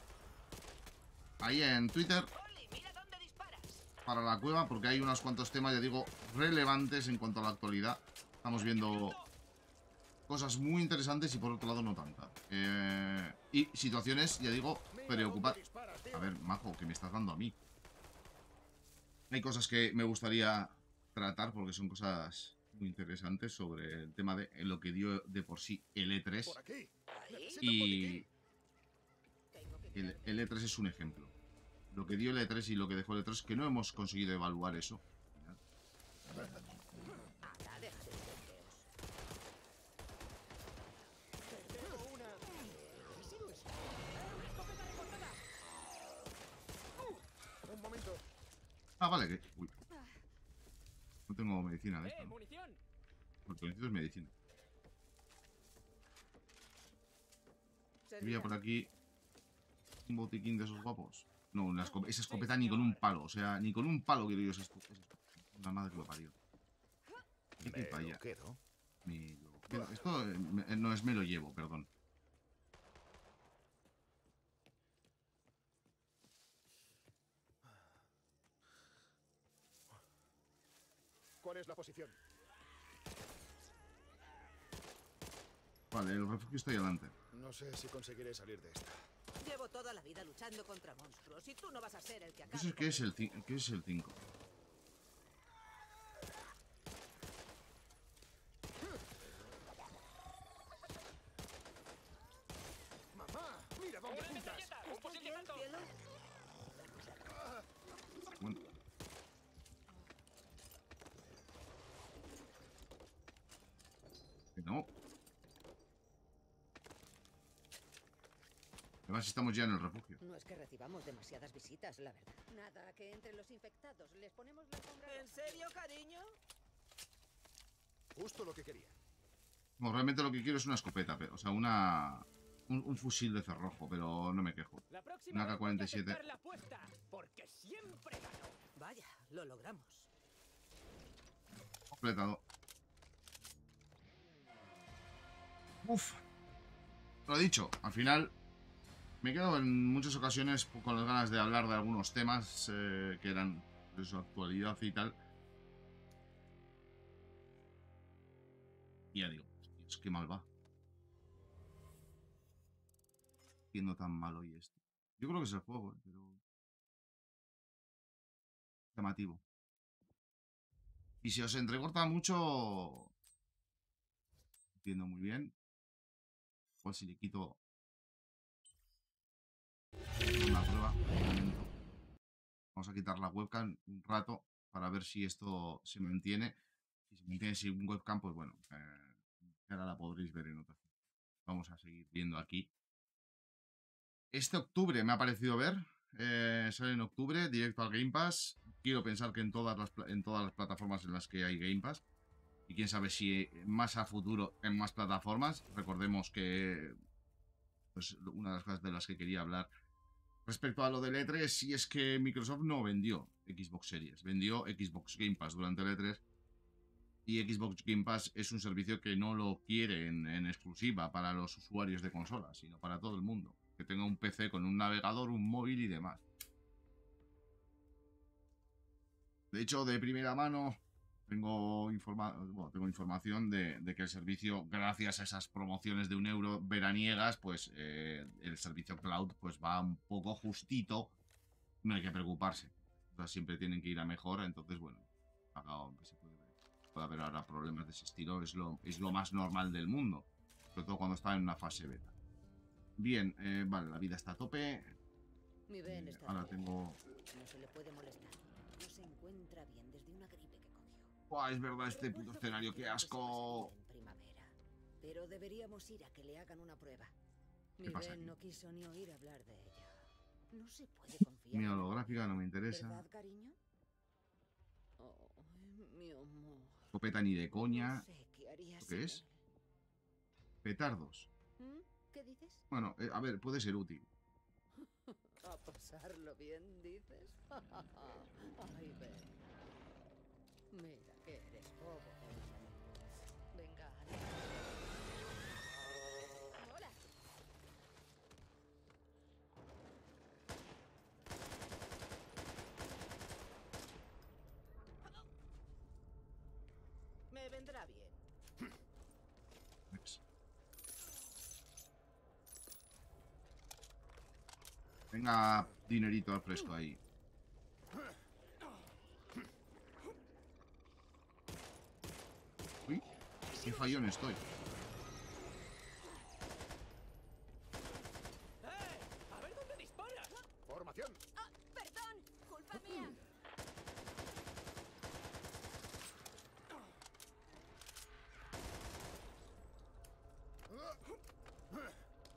ahí en Twitter para la cueva, porque hay unos cuantos temas, ya digo, relevantes en cuanto a la actualidad. Estamos viendo cosas muy interesantes y por otro lado no tanta. Y situaciones, ya digo, preocupantes. A ver, majo, que me estás dando a mí. Hay cosas que me gustaría tratar porque son cosas muy interesantes sobre el tema de lo que dio de por sí el E3. Y el E3 es un ejemplo. Lo que dio el E3 y lo que dejó el E3, que no hemos conseguido evaluar eso. Ah, vale, que... Uy. No tengo medicina de esto, ¿no? Porque necesito es medicina. Había por aquí un botiquín de esos guapos. No, esa escopeta ni con un palo. O sea, ni con un palo quiero yo esa escopeta. La madre que lo parió. ¿Qué para allá? Esto no es me lo llevo, perdón. ¿Cuál es la posición? Vale, el refugio está ahí adelante. No sé si conseguiré salir de esta. Llevo toda la vida luchando contra monstruos y tú no vas a ser el que acabe. ¿Qué es el 5? ¿Qué es el 5? Mamá, mira dónde estás. Un posible salto. Bueno. No. Además estamos ya en el refugio. No es que recibamos demasiadas visitas, la verdad. Nada, que entre los infectados les ponemos la sombra. ¿En serio, cariño? Justo lo que quería. No, realmente lo que quiero es una escopeta, pero, o sea, un fusil de cerrojo, pero no me quejo. Una K-47. La puesta, porque siempre ganó. Vaya, lo logramos. Completado. Uf. Lo dicho, al final me he quedado en muchas ocasiones con las ganas de hablar de algunos temas que eran de su actualidad y tal. Y ya digo, es que mal va. Siendo tan malo hoy esto. Yo creo que es el juego, pero... Llamativo. Y si os entrecorta mucho... Entiendo muy bien. Pues si le quito una prueba. Vamos a quitar la webcam un rato para ver si esto se mantiene. Si se mantiene sin webcam, pues bueno, ahora la podréis ver en otra. Vamos a seguir viendo aquí. Este octubre me ha parecido ver. Sale en octubre, directo al Game Pass. Quiero pensar que en todas las plataformas en las que hay Game Pass. Y quién sabe si más a futuro en más plataformas. Recordemos que pues, una de las cosas de las que quería hablar respecto a lo del E3, si es que Microsoft no vendió Xbox Series, vendió Xbox Game Pass durante el E3. Y Xbox Game Pass es un servicio que no lo quiere en exclusiva para los usuarios de consolas, sino para todo el mundo. Que tenga un PC con un navegador, un móvil y demás. De hecho, de primera mano... Tengo información de que el servicio, gracias a esas promociones de €1 veraniegas, pues el servicio cloud pues va un poco justito. No hay que preocuparse. O sea, siempre tienen que ir a mejor. Entonces, bueno, puede haber ahora problemas de ese estilo. Es lo más normal del mundo. Sobre todo cuando está en una fase beta. Bien, vale, la vida está a tope. Ahora tengo... No se le puede molestar. No se encuentra bien desde una gripe. ¡Buah, es verdad este puto escenario! ¡Qué asco! Pero deberíamos ir a que le hagan una prueba. Mi Ben no quiso ni oír hablar de ella. No se puede confiar. Mi holográfica no me interesa. ¿Verdad, cariño? Oh, mi amor. Escopeta ni de coña. No sé qué harías. ¿Qué es? Petardos. ¿Qué dices? Bueno, a ver, puede ser útil. A pasarlo bien, dices. Ay, Ben. Mira que eres bobo. Venga. Hola. Me vendrá bien. Venga, dinerito al fresco ahí. Uy. ¡Qué fallón estoy! ¡A ver dónde disparas! ¡Formación! ¡Ah, perdón! ¡Culpa mía!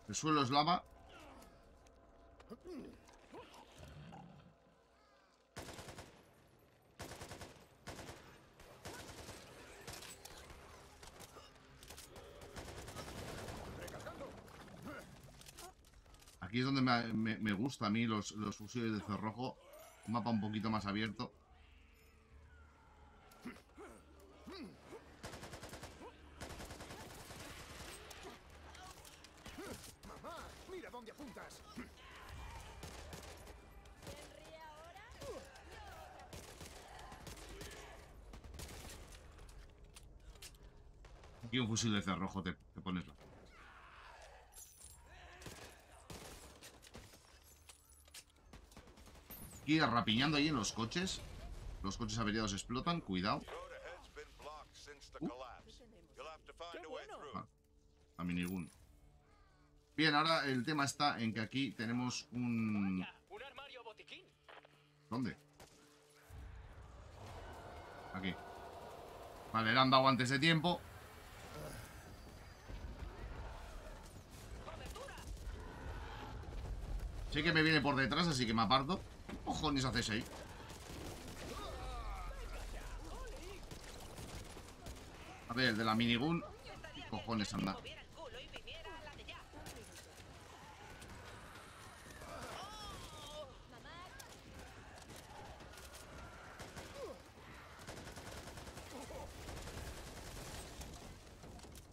El suelo es lava. Aquí es donde me gusta a mí los fusiles de cerrojo. Un mapa un poquito más abierto. Mamá, mira dónde apuntas. Aquí un fusil de cerrojo te pones la... Aquí rapiñando ahí en los coches. Los coches averiados explotan, cuidado. A mí ninguno. Bien, ahora el tema está en que aquí tenemos un... ¿Dónde? Aquí. Vale, le han dado antes de tiempo. Sé que me viene por detrás, así que me aparto. ¿Qué cojones hacéis ahí? A ver, el de la minigun. ¿Qué cojones anda?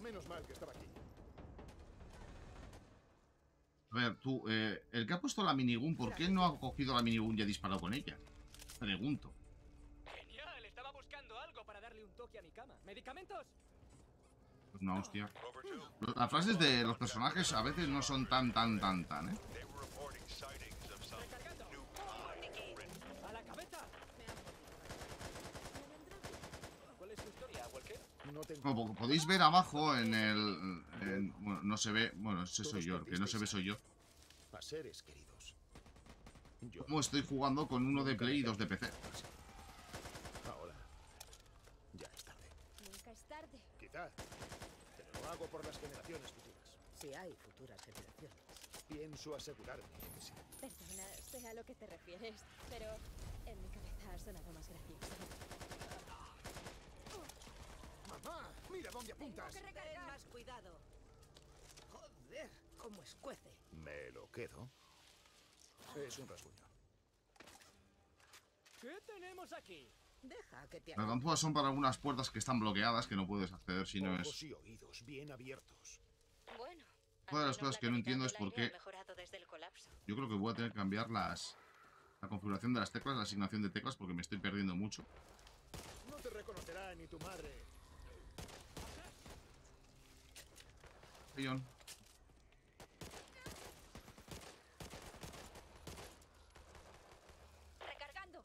Menos mal que estaba aquí. A ver, tú, el que ha puesto la minigun, ¿por qué no ha cogido la minigun y ha disparado con ella? Pregunto. Genial, estaba buscando algo para darle un toque a mi cama. ¿Medicamentos? Pues no, hostia. Las frases de los personajes a veces no son tan, ¿eh? ¡A la cabeza! ¿Cuál es tu historia, Walker? Como podéis ver abajo en el... bueno, no se ve... Bueno, ese soy yo, el que no se ve soy yo. Como estoy jugando con uno de Play y dos de PC. Ahora, ya es tarde. Nunca es tarde. Quizá, pero lo hago por las generaciones futuras. Si hay futuras generaciones. Pienso asegurarme de que sí. Perdona, sé a lo que te refieres, pero en mi cabeza ha sonado más gracioso. ¡Mamá! ¡Mira dónde apuntas! ¡Tengo que recargar más cuidado! ¡Joder! ¡Cómo escuece! ¿Me lo quedo? Es un rasguño. ¿Qué tenemos aquí? Deja que te... Las ganzúas son para algunas puertas que están bloqueadas, que no puedes acceder si no es... Ojos y oídos bien abiertos. Bueno... Una de las cosas que no entiendo es por qué... Yo creo que voy a tener que cambiar la configuración de las teclas, la asignación de teclas, porque me estoy perdiendo mucho. No te reconocerá ni tu madre. Pion. Recargando.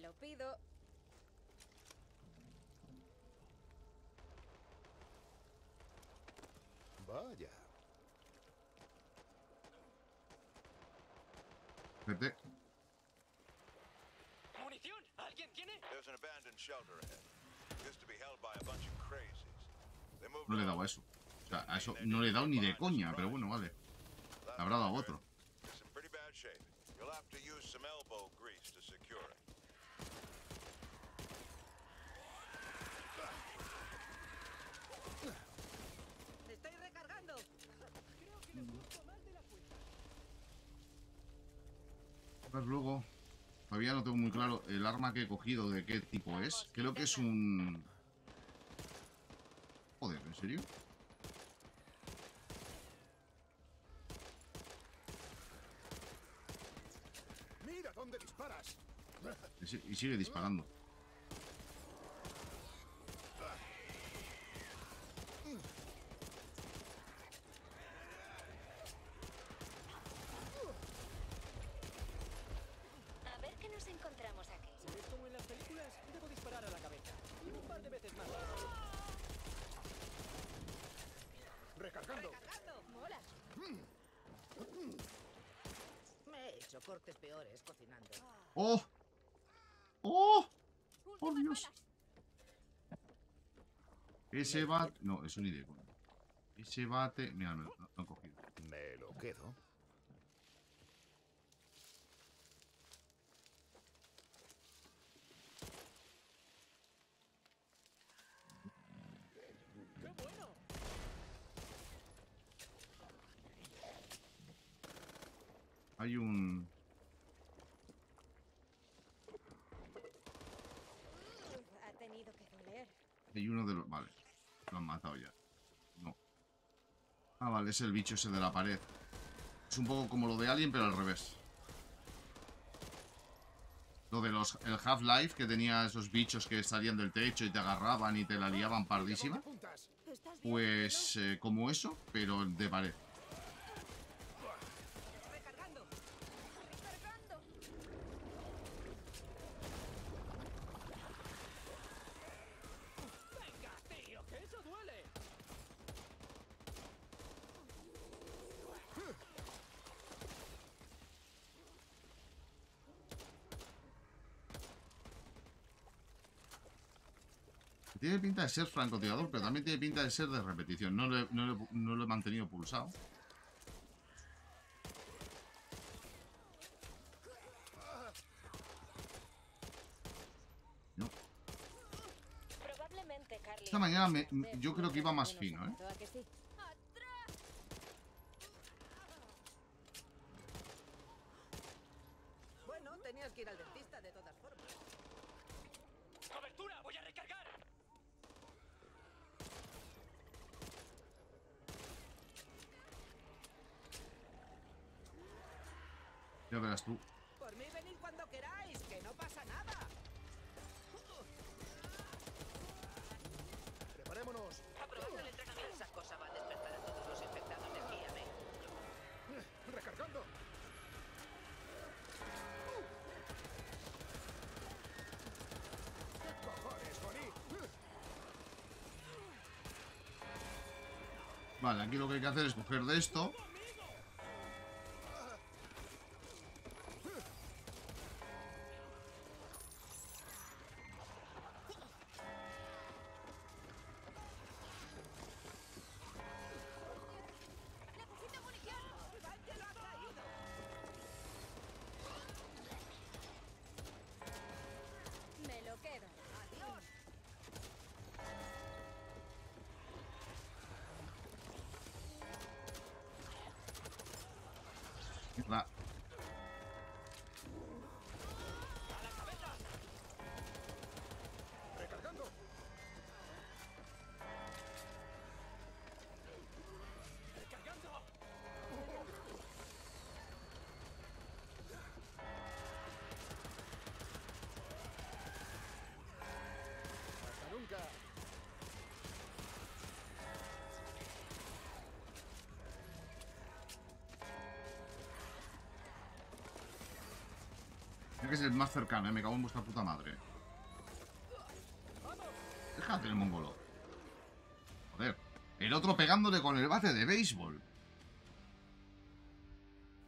Te lo pido. Vaya. Vete. Munición. ¿Alguien tiene? There's an abandoned shelter ahead. Used to be held by a bunch of crazies. No le he dado a eso. O sea, a eso no le he dado ni de coña, pero bueno, vale. Habrá dado otro. Estoy recargando. Creo que me gusta más de la cuenta. Pues luego, todavía no tengo muy claro el arma que he cogido de qué tipo es. Creo que es un... Joder, ¿en serio? Mira dónde disparas. Y sigue disparando. A ver qué nos encontramos aquí. Si es como en las películas, debo disparar a la cabeza. Y un par de veces más. Recargando. Mola. Me he hecho cortes peores cocinando. ¡Oh! ¡Oh! ¡Oh, Dios! Ese bate... No, es un idea. Ese bate... Mira, no lo han cogido. Me lo quedo. Hay un... Ha tenido que doler. Hay uno de los... Vale, lo han matado ya. No. Ah, vale, es el bicho ese de la pared. Es un poco como lo de Alien, pero al revés. Lo de los... El Half-Life, que tenía esos bichos que salían del techo y te agarraban y te la liaban pardísima. Pues como eso, pero de pared. Tiene pinta de ser francotirador, pero también tiene pinta de ser de repetición. No lo he mantenido pulsado. No. Esta mañana yo creo que iba más fino, ¿eh? Bueno, tenías que ir al dentista de todas formas. ¡Cobertura! ¡Voy a recargar! Ya verás tú. Por mí venid cuando queráis, que no pasa nada. Preparémonos. Aprobando el entrenamiento, esas cosas van a despertar a todos los infectados de Guíame. Recargando. ¡Qué cojones, Bonnie! Vale, aquí lo que hay que hacer es coger de esto. que es el más cercano, me cago en vuestra puta madre. Déjate el mongolo. Joder. El otro pegándole con el bate de béisbol.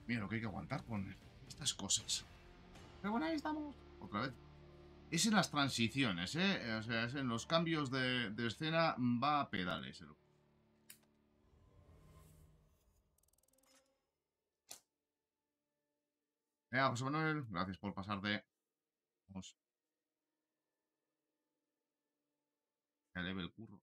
Mira lo que hay que aguantar con estas cosas. Pero bueno, ahí estamos. Otra vez. Es en las transiciones, ¿eh? O sea, es en los cambios de escena. Va a pedales el... José Manuel, gracias por pasarte. Vamos. Que eleve el curro.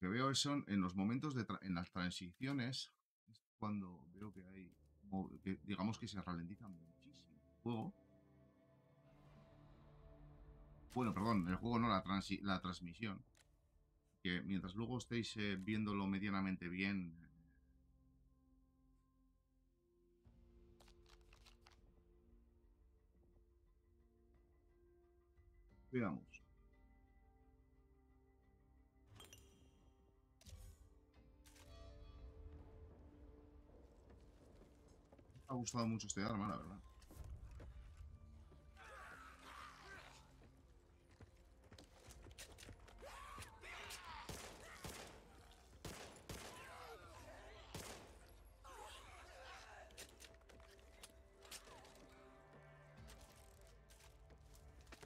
Lo que veo son en los momentos de las transiciones, es cuando veo que hay, digamos que se ralentiza muchísimo el juego. Bueno, perdón, el juego no, la transmisión. Que mientras luego estéis viéndolo medianamente bien. Veamos. Me ha gustado mucho este arma, la verdad.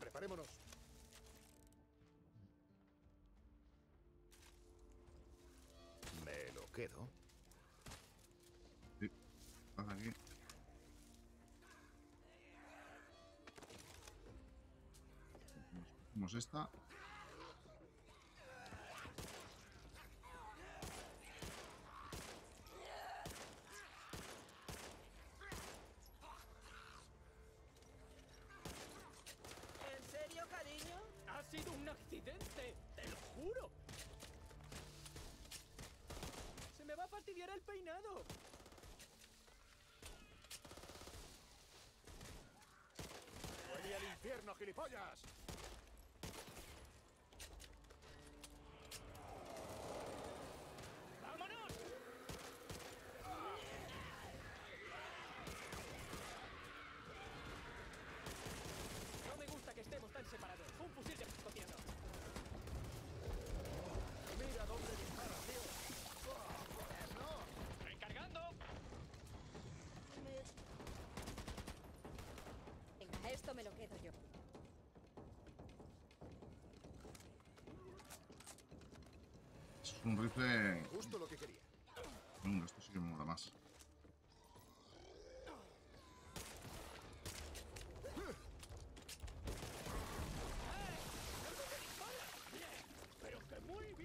Preparémonos. Me lo quedo. Sí, pasa aquí. Esta ¿en serio, cariño? Ha sido un accidente, te lo juro. Se me va a fastidiar el peinado. Vuelve al infierno, gilipollas. Me lo quedo yo. Es un rifle. Justo lo que quería. Esto sí que me mola más.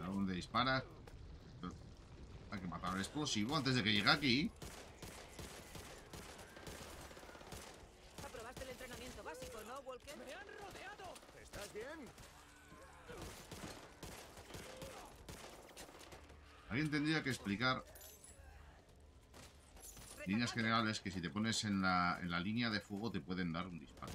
¿A dónde dispara? Hay que matar al explosivo antes de que llegue aquí. Alguien tendría que explicar líneas generales que si te pones en la línea de fuego te pueden dar un disparo.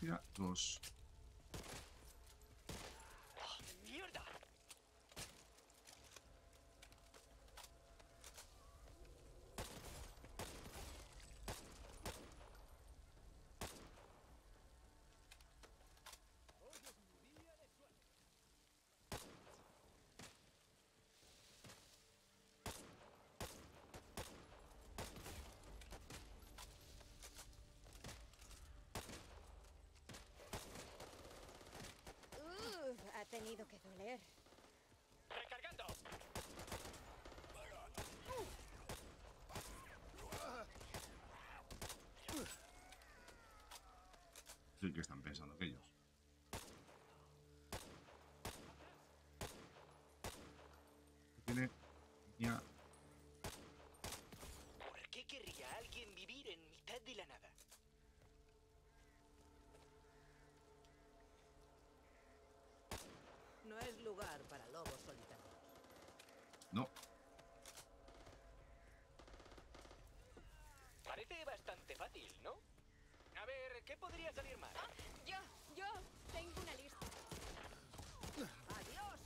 Mira, dos. Tenido que doler. Recargando. Sí, que están pensando aquellos. Ya. ¿Por qué querría alguien vivir en mitad de la nada? No es lugar para lobos solitarios. No. Parece bastante fácil, ¿no? A ver, ¿qué podría salir mal? Ah, yo tengo una lista. ¡Adiós!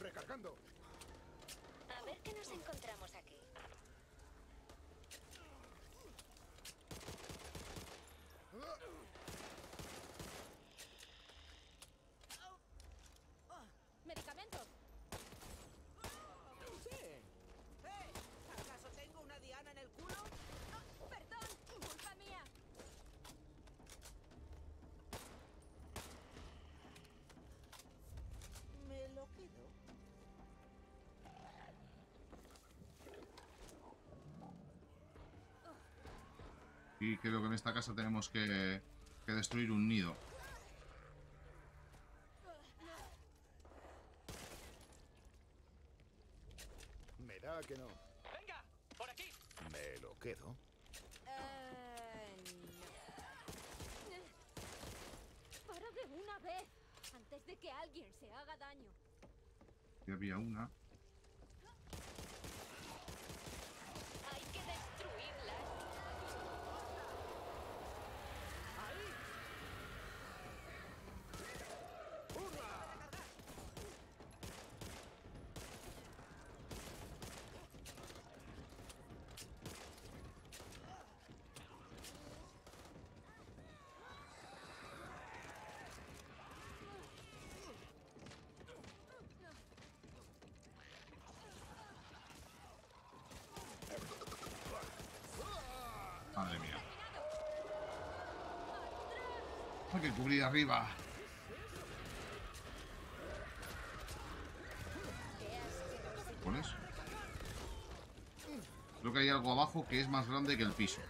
¡Recargando! A ver qué nos encontramos aquí. ¡Medicamentos! ¡Sí! ¡Eh! ¿Acaso tengo una diana en el culo? ¡Oh, perdón! ¡Culpa mía! Me lo quedo. Y creo que en esta casa tenemos que destruir un nido. Que no. Venga, por aquí. Me lo quedo. No. Para de una vez, antes de que alguien se haga daño. Aquí había una. Hay que destruirla. Ahí. ¡Hurra! Madre mía. Hay que cubrir arriba. ¿Cuál es? Creo que hay algo abajo que es más grande que el piso.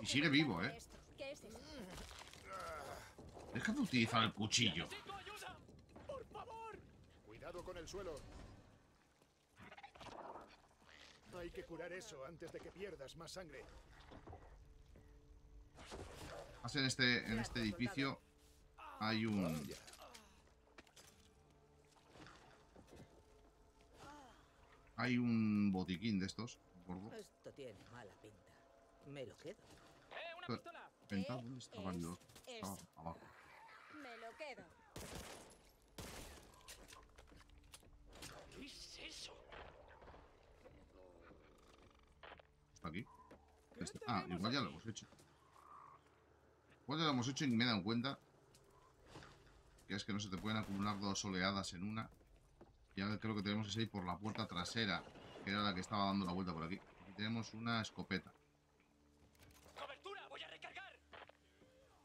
Y sigue vivo, ¿eh? Deja de utilizar el cuchillo. Con el suelo. Hay que curar eso antes de que pierdas más sangre. Más en este edificio hay un... Hay un botiquín de estos, gordo. Esto tiene mala pinta. Me lo quedo. Una pistola. ¿Dónde estaban los? Estaba abajo. Me lo quedo. ¿Qué es eso? ¿Está aquí? Este. Ah, igual ya lo hemos hecho. Igual ya lo hemos hecho y me he dado cuenta que es que no se te pueden acumular dos oleadas en una. Y ahora creo que tenemos que salir por la puerta trasera, que era la que estaba dando la vuelta por aquí. Aquí tenemos una escopeta. ¡Cobertura! ¡Voy a recargar!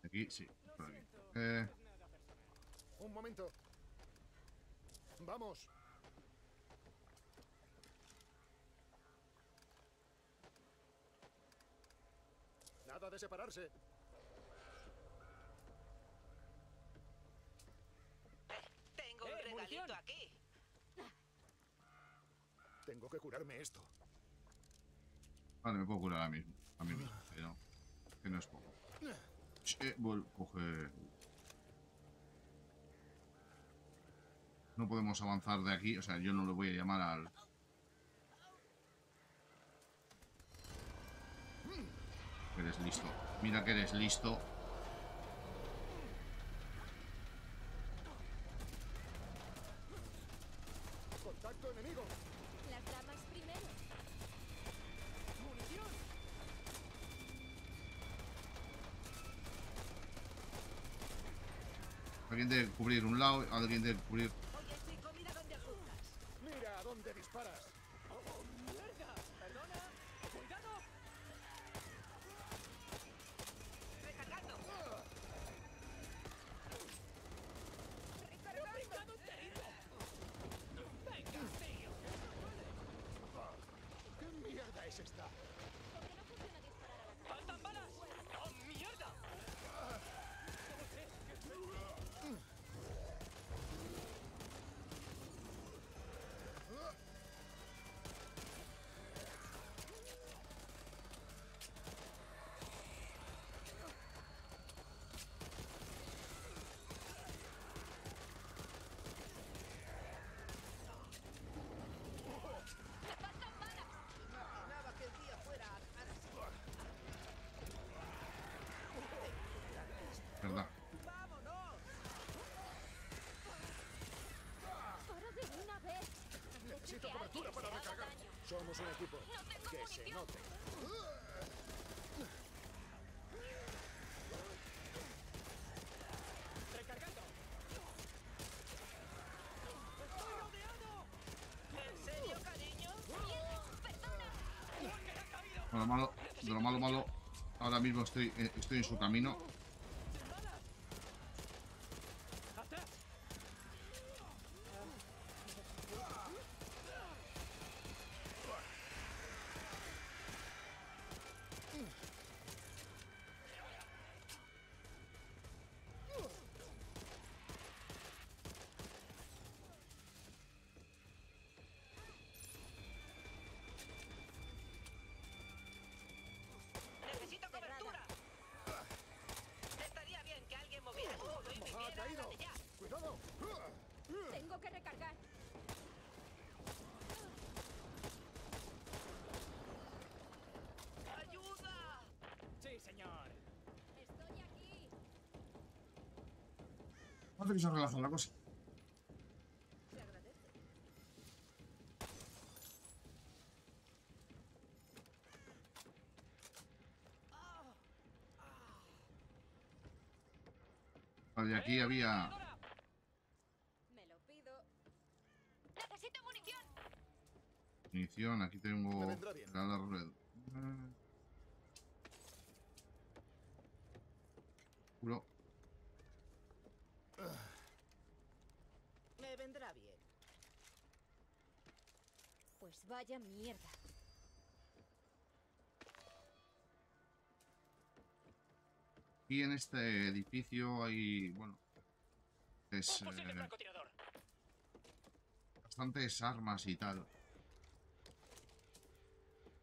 Aquí, sí, por aquí. Un momento. ¡Vamos! Nada de separarse. Tengo un regalito aquí. Tengo que curarme esto. Vale, me puedo curar a mí mismo, pero que no es poco. Che, coge. No podemos avanzar de aquí, o sea, yo no le voy a llamar al... Eres listo. Mira que eres listo. Contacto enemigo. Las damas primero. Munición. Alguien debe cubrir un lado, alguien debe cubrir. Oye, chico, mira dónde apuntas. Mira a dónde disparas. Oh, mierda. Perdona. Cuidado. ¡Qué mierda es esta! ¿Por qué no funciona disparar a la Somos un equipo. No que se note. ¡Recargando! ¡Estoy rodeado! ¿En serio, cariño? ¡Perdona! Bueno, malo, de lo malo, malo. Ahora mismo estoy en su camino. ¿Cuánto quiso relajar la cosa? Se agradece. Vale, aquí había... Me lo pido. Necesito munición. Munición, aquí tengo... la red. Culo. Me vendrá bien. Pues vaya mierda. Y en este edificio hay, bueno, es bastantes armas y tal.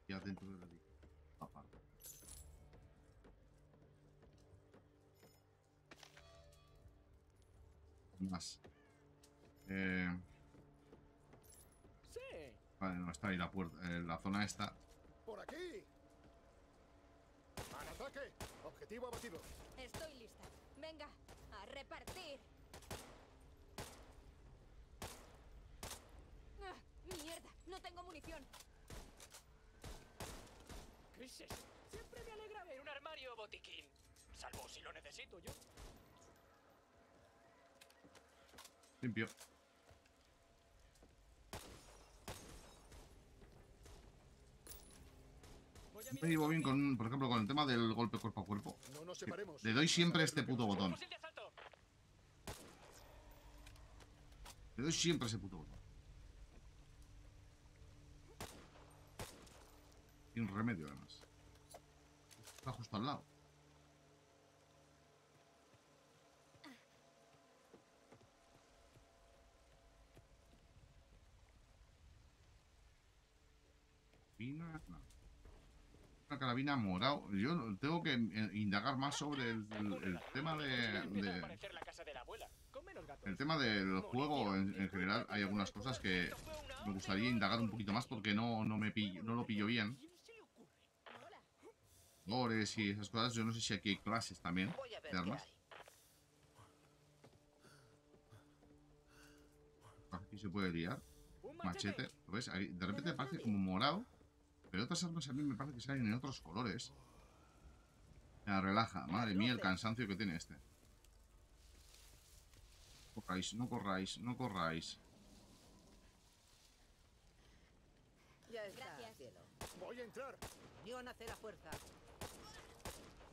Ya dentro de la vida. Aparte. Más. Sí. Vale, no está ahí la puerta, la zona esta. Por aquí. Al ataque. Objetivo abatido. Estoy lista. Venga, a repartir. ¡Ah, mierda! No tengo munición. Crisis. Siempre me alegra ver un armario botiquín. Salvo si lo necesito yo. Limpio. Me llevo bien con, por ejemplo, con el tema del golpe cuerpo a cuerpo. No nos separemos. Le doy siempre este puto botón. Le doy siempre ese puto botón. Sin remedio, además. Está justo al lado. No. Una carabina morado. Yo tengo que indagar más sobre el tema de el tema del juego en general. Hay algunas cosas que me gustaría indagar un poquito más porque no lo pillo bien. Lores y esas cosas. Yo no sé si aquí hay clases también de armas. Aquí se puede liar. Machete. ¿Lo ves? Ahí, de repente parece como morado. Pero otras armas a mí me parece que salen en otros colores. La relaja. Madre mía, el cansancio que tiene este. Corráis, no corráis, no corráis. Ya está. Voy a entrar. Yo nace la fuerza.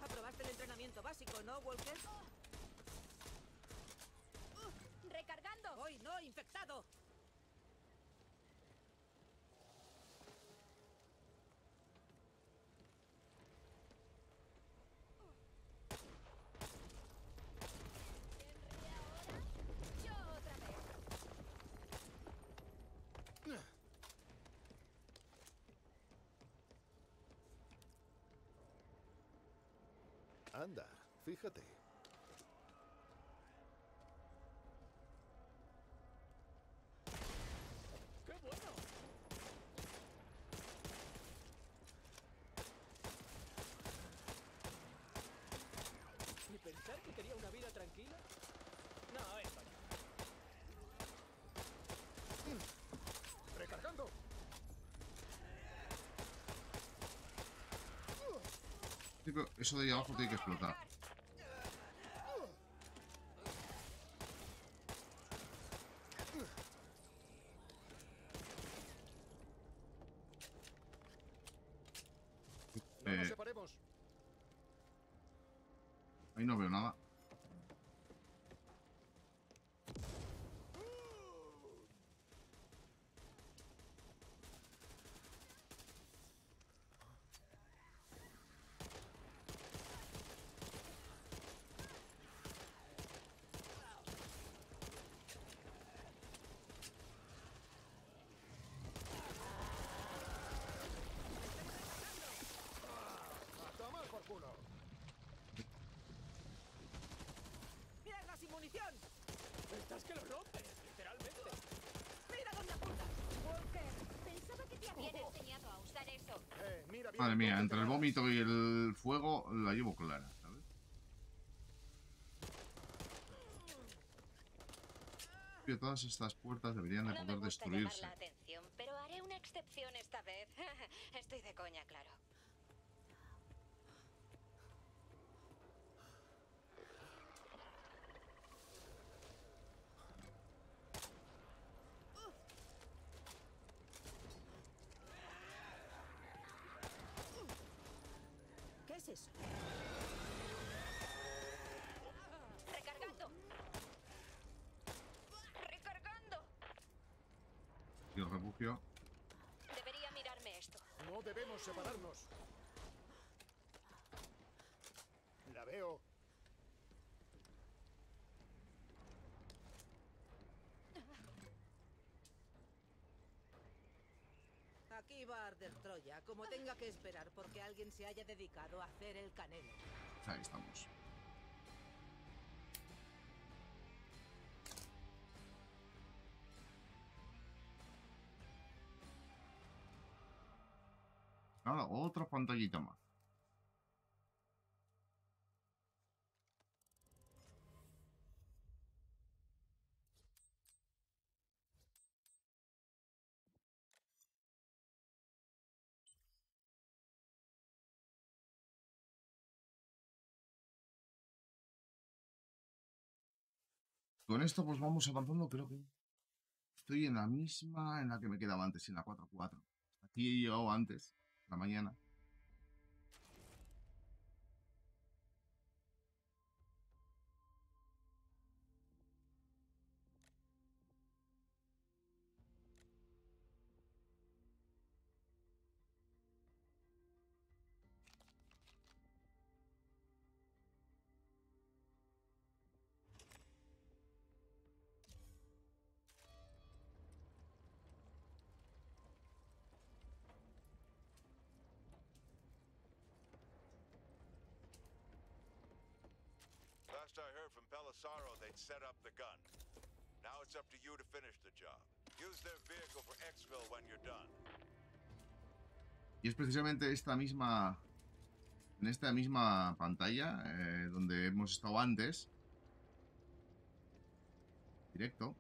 Aprobaste el entrenamiento básico, ¿no, Walker? Recargando. Hoy no, infectado. Anda, fíjate. ¡Qué bueno! ¿Ni pensar que quería una vida tranquila? No, es para mí. ¡Recargando! Eso de ahí abajo tiene que explotar. Ahí no veo nada. Madre mía, entre el vómito y el fuego la llevo clara, ¿sabes? Todas estas puertas deberían de poder destruirse. No me gusta llamar la atención, pero haré una excepción esta vez. Estoy de coña, claro. Debería mirarme esto. No debemos separarnos. La veo. Aquí va a arder Troya, como tenga que esperar porque alguien se haya dedicado a hacer el canelo. Ahí estamos. Nada, otra pantallita más. Con esto pues vamos avanzando, creo que estoy en la misma en la que me quedaba antes, en la 4-4. Aquí he llegado antes. La mañana. I heard from Pelizarro they'd set up the gun. Now it's up to you to finish the job. Use their vehicle for exfil when you're done. Y es precisamente en esta misma pantalla donde hemos estado antes. Directo.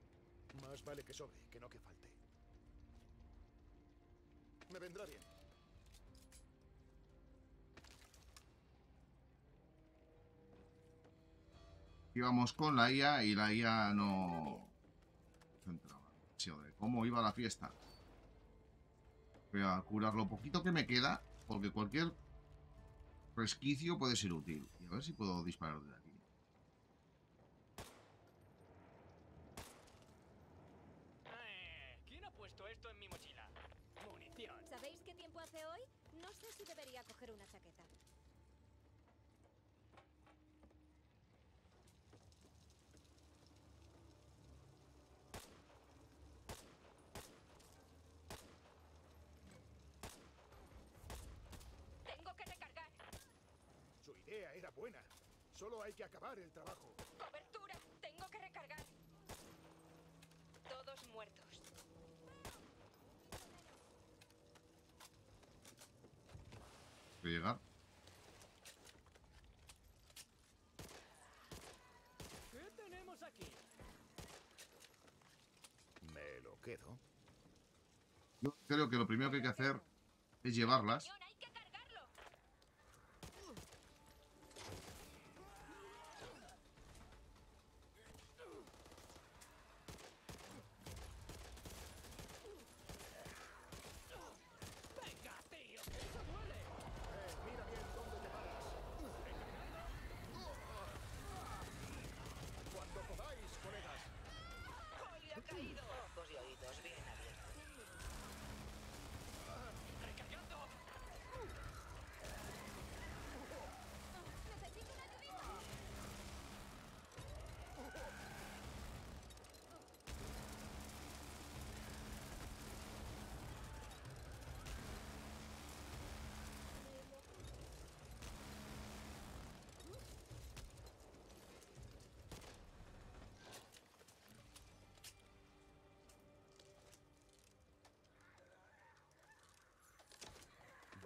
Más vale que sobre, que no que falte. Me vendrá bien. Íbamos con la IA y la IA no entraba. Joder, ¿cómo iba la fiesta? Voy a curar lo poquito que me queda, porque cualquier resquicio puede ser útil. Y a ver si puedo disparar de aquí. ¿Quién ha puesto esto en mi mochila? Munición. ¿Sabéis qué tiempo hace hoy? No sé si debería coger una chaqueta. Era buena. Solo hay que acabar el trabajo. ¡Cobertura! Tengo que recargar. Todos muertos. ¿Voy a llegar? ¿Qué tenemos aquí? Me lo quedo. Yo creo que lo primero que hay que hacer es llevarlas.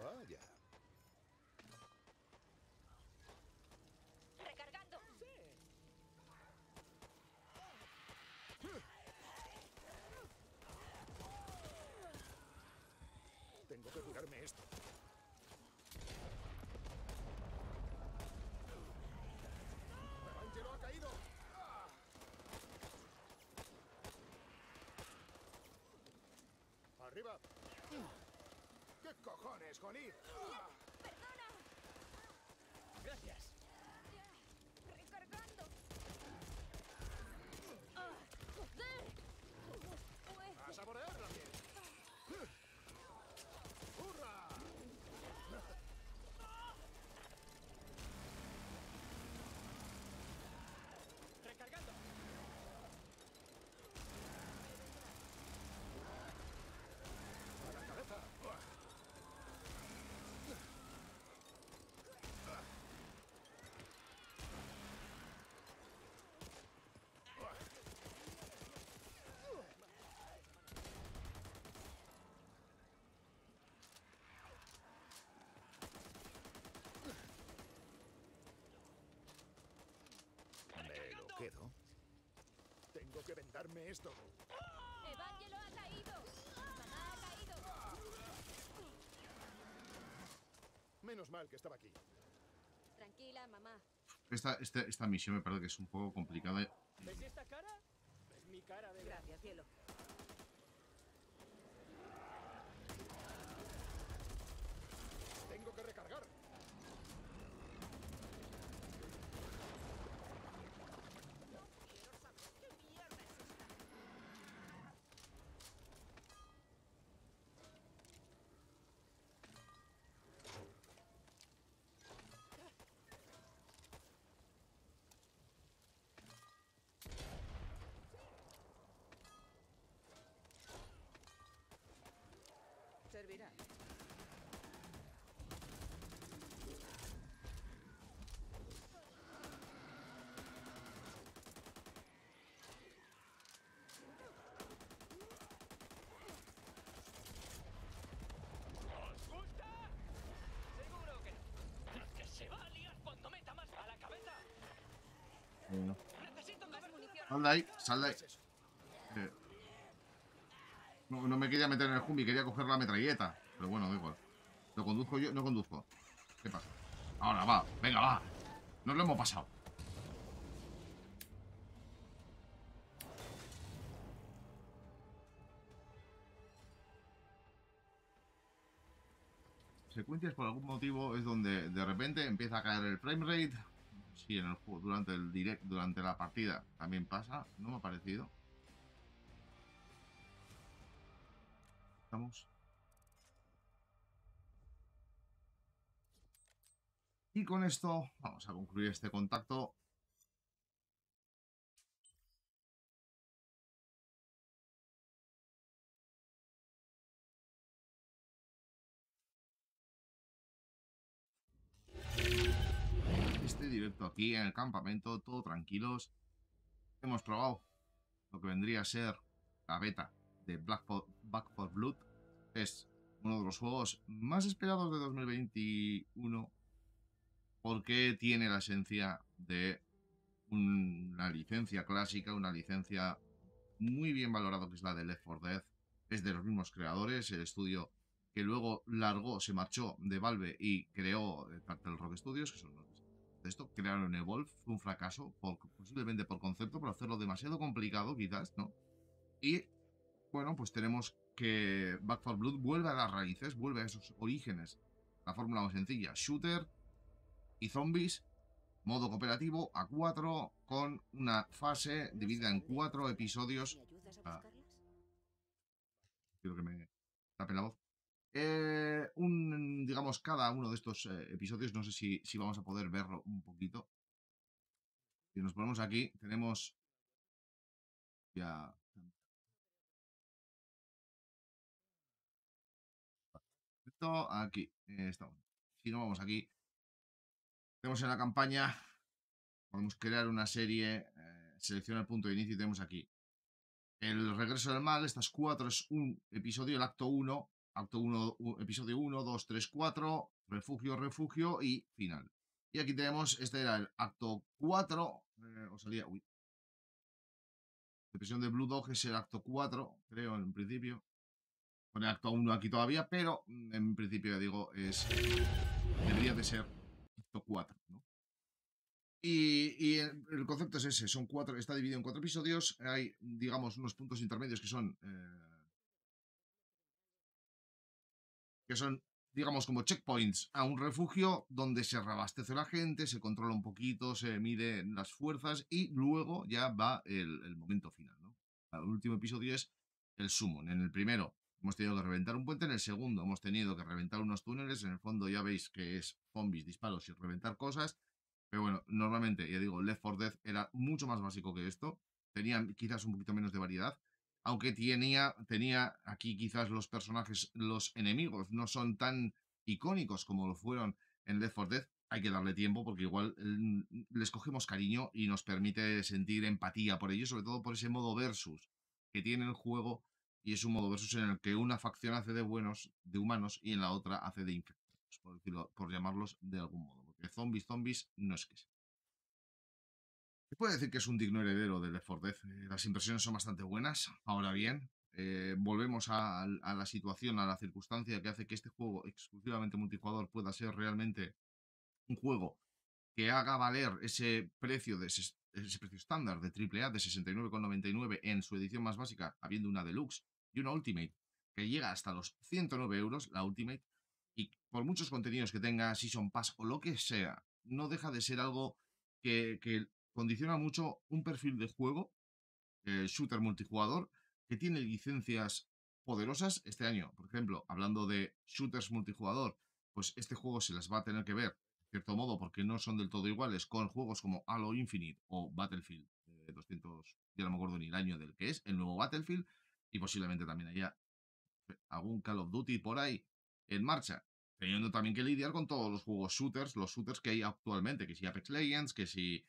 Vaya. Recargando. Tengo que curarme esto. ¡Angelo ha caído! ¡Arriba! ¡Qué cojones, Jolín! ¡Perdona! ¡Gracias! ¡Recargando! ¡Ah! ¡Joder! ¿Cómo puedes? ¡A saborearla bien! ¡Hurra! ¡Recargando! ¡A la cabeza! Quedo. Tengo que vendarme esto. ¡Evangelio ha caído! ¡Mamá ha caído! Menos mal que estaba aquí. Tranquila, mamá. Esta misión me parece que es un poco complicada. ¿Ves esta cara? Es mi cara de... Gracias, cielo. Tengo que recargar. Servirá. ¿Os gusta? Seguro que no. Es que se va a liar cuando meta más a la cabeza. No. Necesito más munición. Anda ahí, sal de ahí. No me quería meter en el jumbi, quería coger la metralleta. Pero bueno, da igual. ¿Lo conduzco yo? No conduzco. ¿Qué pasa? Ahora va, venga, va. Nos lo hemos pasado. Secuencias por algún motivo es donde de repente empieza a caer el framerate. Sí, en el juego, durante el direct, durante la partida también pasa. No me ha parecido. Estamos. Y con esto vamos a concluir este contacto. Este directo aquí en el campamento, todo tranquilos. Hemos probado lo que vendría a ser la beta de Back 4 Blood. Es uno de los juegos más esperados de 2021 porque tiene la esencia de una licencia clásica, una licencia muy bien valorada que es la de Left 4 Dead. Es de los mismos creadores, el estudio que luego largó, se marchó de Valve y creó Turtle Rock Studios, que son los de esto. Crearon Evolve, fue un fracaso, posiblemente por concepto, por hacerlo demasiado complicado quizás, ¿no? Y bueno, pues tenemos que Back 4 Blood vuelve a las raíces, vuelve a esos orígenes. La fórmula más sencilla, shooter y zombies, modo cooperativo a 4 con una fase dividida en 4 episodios. Quiero que me tapen la voz. Digamos, cada uno de estos episodios, no sé si vamos a poder verlo un poquito. Si nos ponemos aquí, tenemos... Ya... Aquí estamos. Si no, vamos aquí. Tenemos en la campaña. Podemos crear una serie. Selecciona el punto de inicio y tenemos aquí. El regreso del mal. Estas 4 es un episodio. El acto 1. Acto 1, episodio 1, 2, 3, 4, refugio, refugio y final. Y aquí tenemos, este era el acto 4, o salía, uy. La prisión de Blue Dog es el acto 4, creo, en principio. Con el acto 1 aquí todavía, pero en principio ya digo, es debería de ser acto 4, ¿no? Y el concepto es ese, son 4, está dividido en 4 episodios, hay, digamos, unos puntos intermedios que son... digamos, como checkpoints a un refugio donde se reabastece la gente, se controla un poquito, se miden las fuerzas y luego ya va el momento final, ¿no? El último episodio es el summon. En el primero hemos tenido que reventar un puente, en el segundo hemos tenido que reventar unos túneles, en el fondo ya veis que es zombies, disparos y reventar cosas, pero bueno, normalmente, ya digo, Left 4 Dead era mucho más básico que esto, tenían quizás un poquito menos de variedad, aunque tenía aquí quizás los personajes, los enemigos, no son tan icónicos como lo fueron en Left 4 Dead. Hay que darle tiempo porque igual les cogemos cariño y nos permite sentir empatía por ellos, sobre todo por ese modo versus que tiene el juego, y es un modo versus en el que una facción hace de buenos, de humanos, y en la otra hace de infectados, por llamarlos de algún modo, porque zombies no es que sea. Se puede decir que es un digno heredero de Left 4 Dead. Las impresiones son bastante buenas. Ahora bien, volvemos a la situación, a la circunstancia que hace que este juego exclusivamente multijugador pueda ser realmente un juego que haga valer ese precio estándar de AAA de 69,99 en su edición más básica, habiendo una Deluxe y una Ultimate, que llega hasta los 109 euros, la Ultimate, y por muchos contenidos que tenga, Season Pass o lo que sea, no deja de ser algo que condiciona mucho un perfil de juego, shooter multijugador, que tiene licencias poderosas este año. Por ejemplo, hablando de shooters multijugador, pues este juego se las va a tener que ver, de cierto modo, porque no son del todo iguales con juegos como Halo Infinite o Battlefield 200, ya no me acuerdo ni el año del que es, el nuevo Battlefield, y posiblemente también haya algún Call of Duty por ahí en marcha. Teniendo también que lidiar con todos los juegos shooters, los shooters que hay actualmente, que si Apex Legends, que si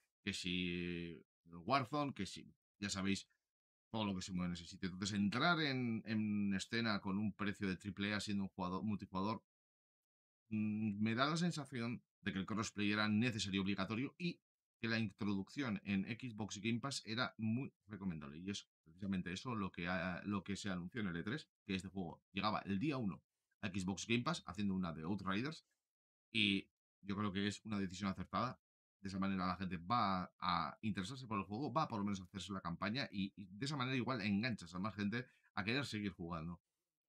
Warzone, que si, ya sabéis, todo lo que se mueve en ese sitio. Entonces, entrar en escena con un precio de AAA siendo un jugador multijugador, me da la sensación de que el crossplay era necesario, obligatorio, y que la introducción en Xbox Game Pass era muy recomendable. Y es precisamente eso lo que se anunció en el E3, que este juego llegaba el día 1 a Xbox Game Pass, haciendo una de Outriders, y yo creo que es una decisión acertada. De esa manera la gente va a interesarse por el juego, va a por lo menos a hacerse la campaña, y de esa manera igual enganchas a más gente a querer seguir jugando.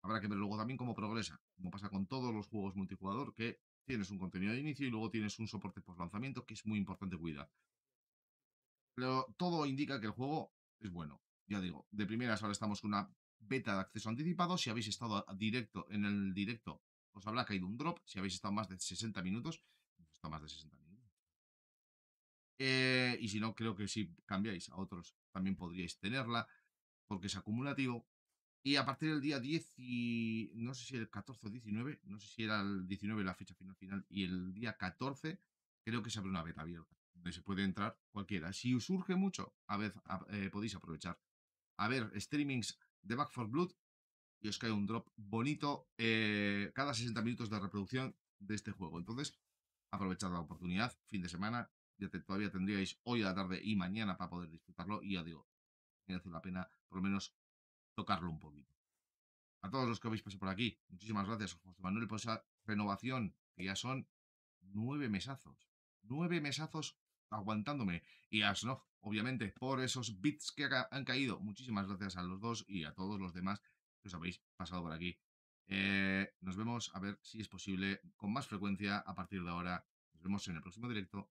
Habrá que ver luego también cómo progresa, como pasa con todos los juegos multijugador, que tienes un contenido de inicio y luego tienes un soporte post lanzamiento que es muy importante cuidar. Pero todo indica que el juego es bueno. Ya digo, de primeras ahora estamos con una beta de acceso anticipado. Si habéis estado en el directo os habrá caído un drop. Si habéis estado más de 60 minutos, está más de 60 minutos. Y si no, creo que si cambiáis a otros también podríais tenerla, porque es acumulativo. Y a partir del día 10 y... no sé si el 14 o 19, no sé si era el 19 la fecha final, y el día 14 creo que se abre una beta abierta, donde se puede entrar cualquiera. Si os surge mucho, podéis aprovechar a ver streamings de Back 4 Blood y os cae un drop bonito cada 60 minutos de reproducción de este juego. Entonces, aprovechad la oportunidad, fin de semana. Todavía tendríais hoy a la tarde y mañana para poder disfrutarlo, y ya digo, merece la pena por lo menos tocarlo un poquito. A todos los que habéis pasado por aquí, muchísimas gracias, José Manuel, por esa renovación, que ya son 9 mesazos aguantándome, y a Snog, obviamente, por esos bits que han caído. Muchísimas gracias a los dos y a todos los demás que os habéis pasado por aquí. Nos vemos, a ver si es posible, con más frecuencia a partir de ahora. Nos vemos en el próximo directo.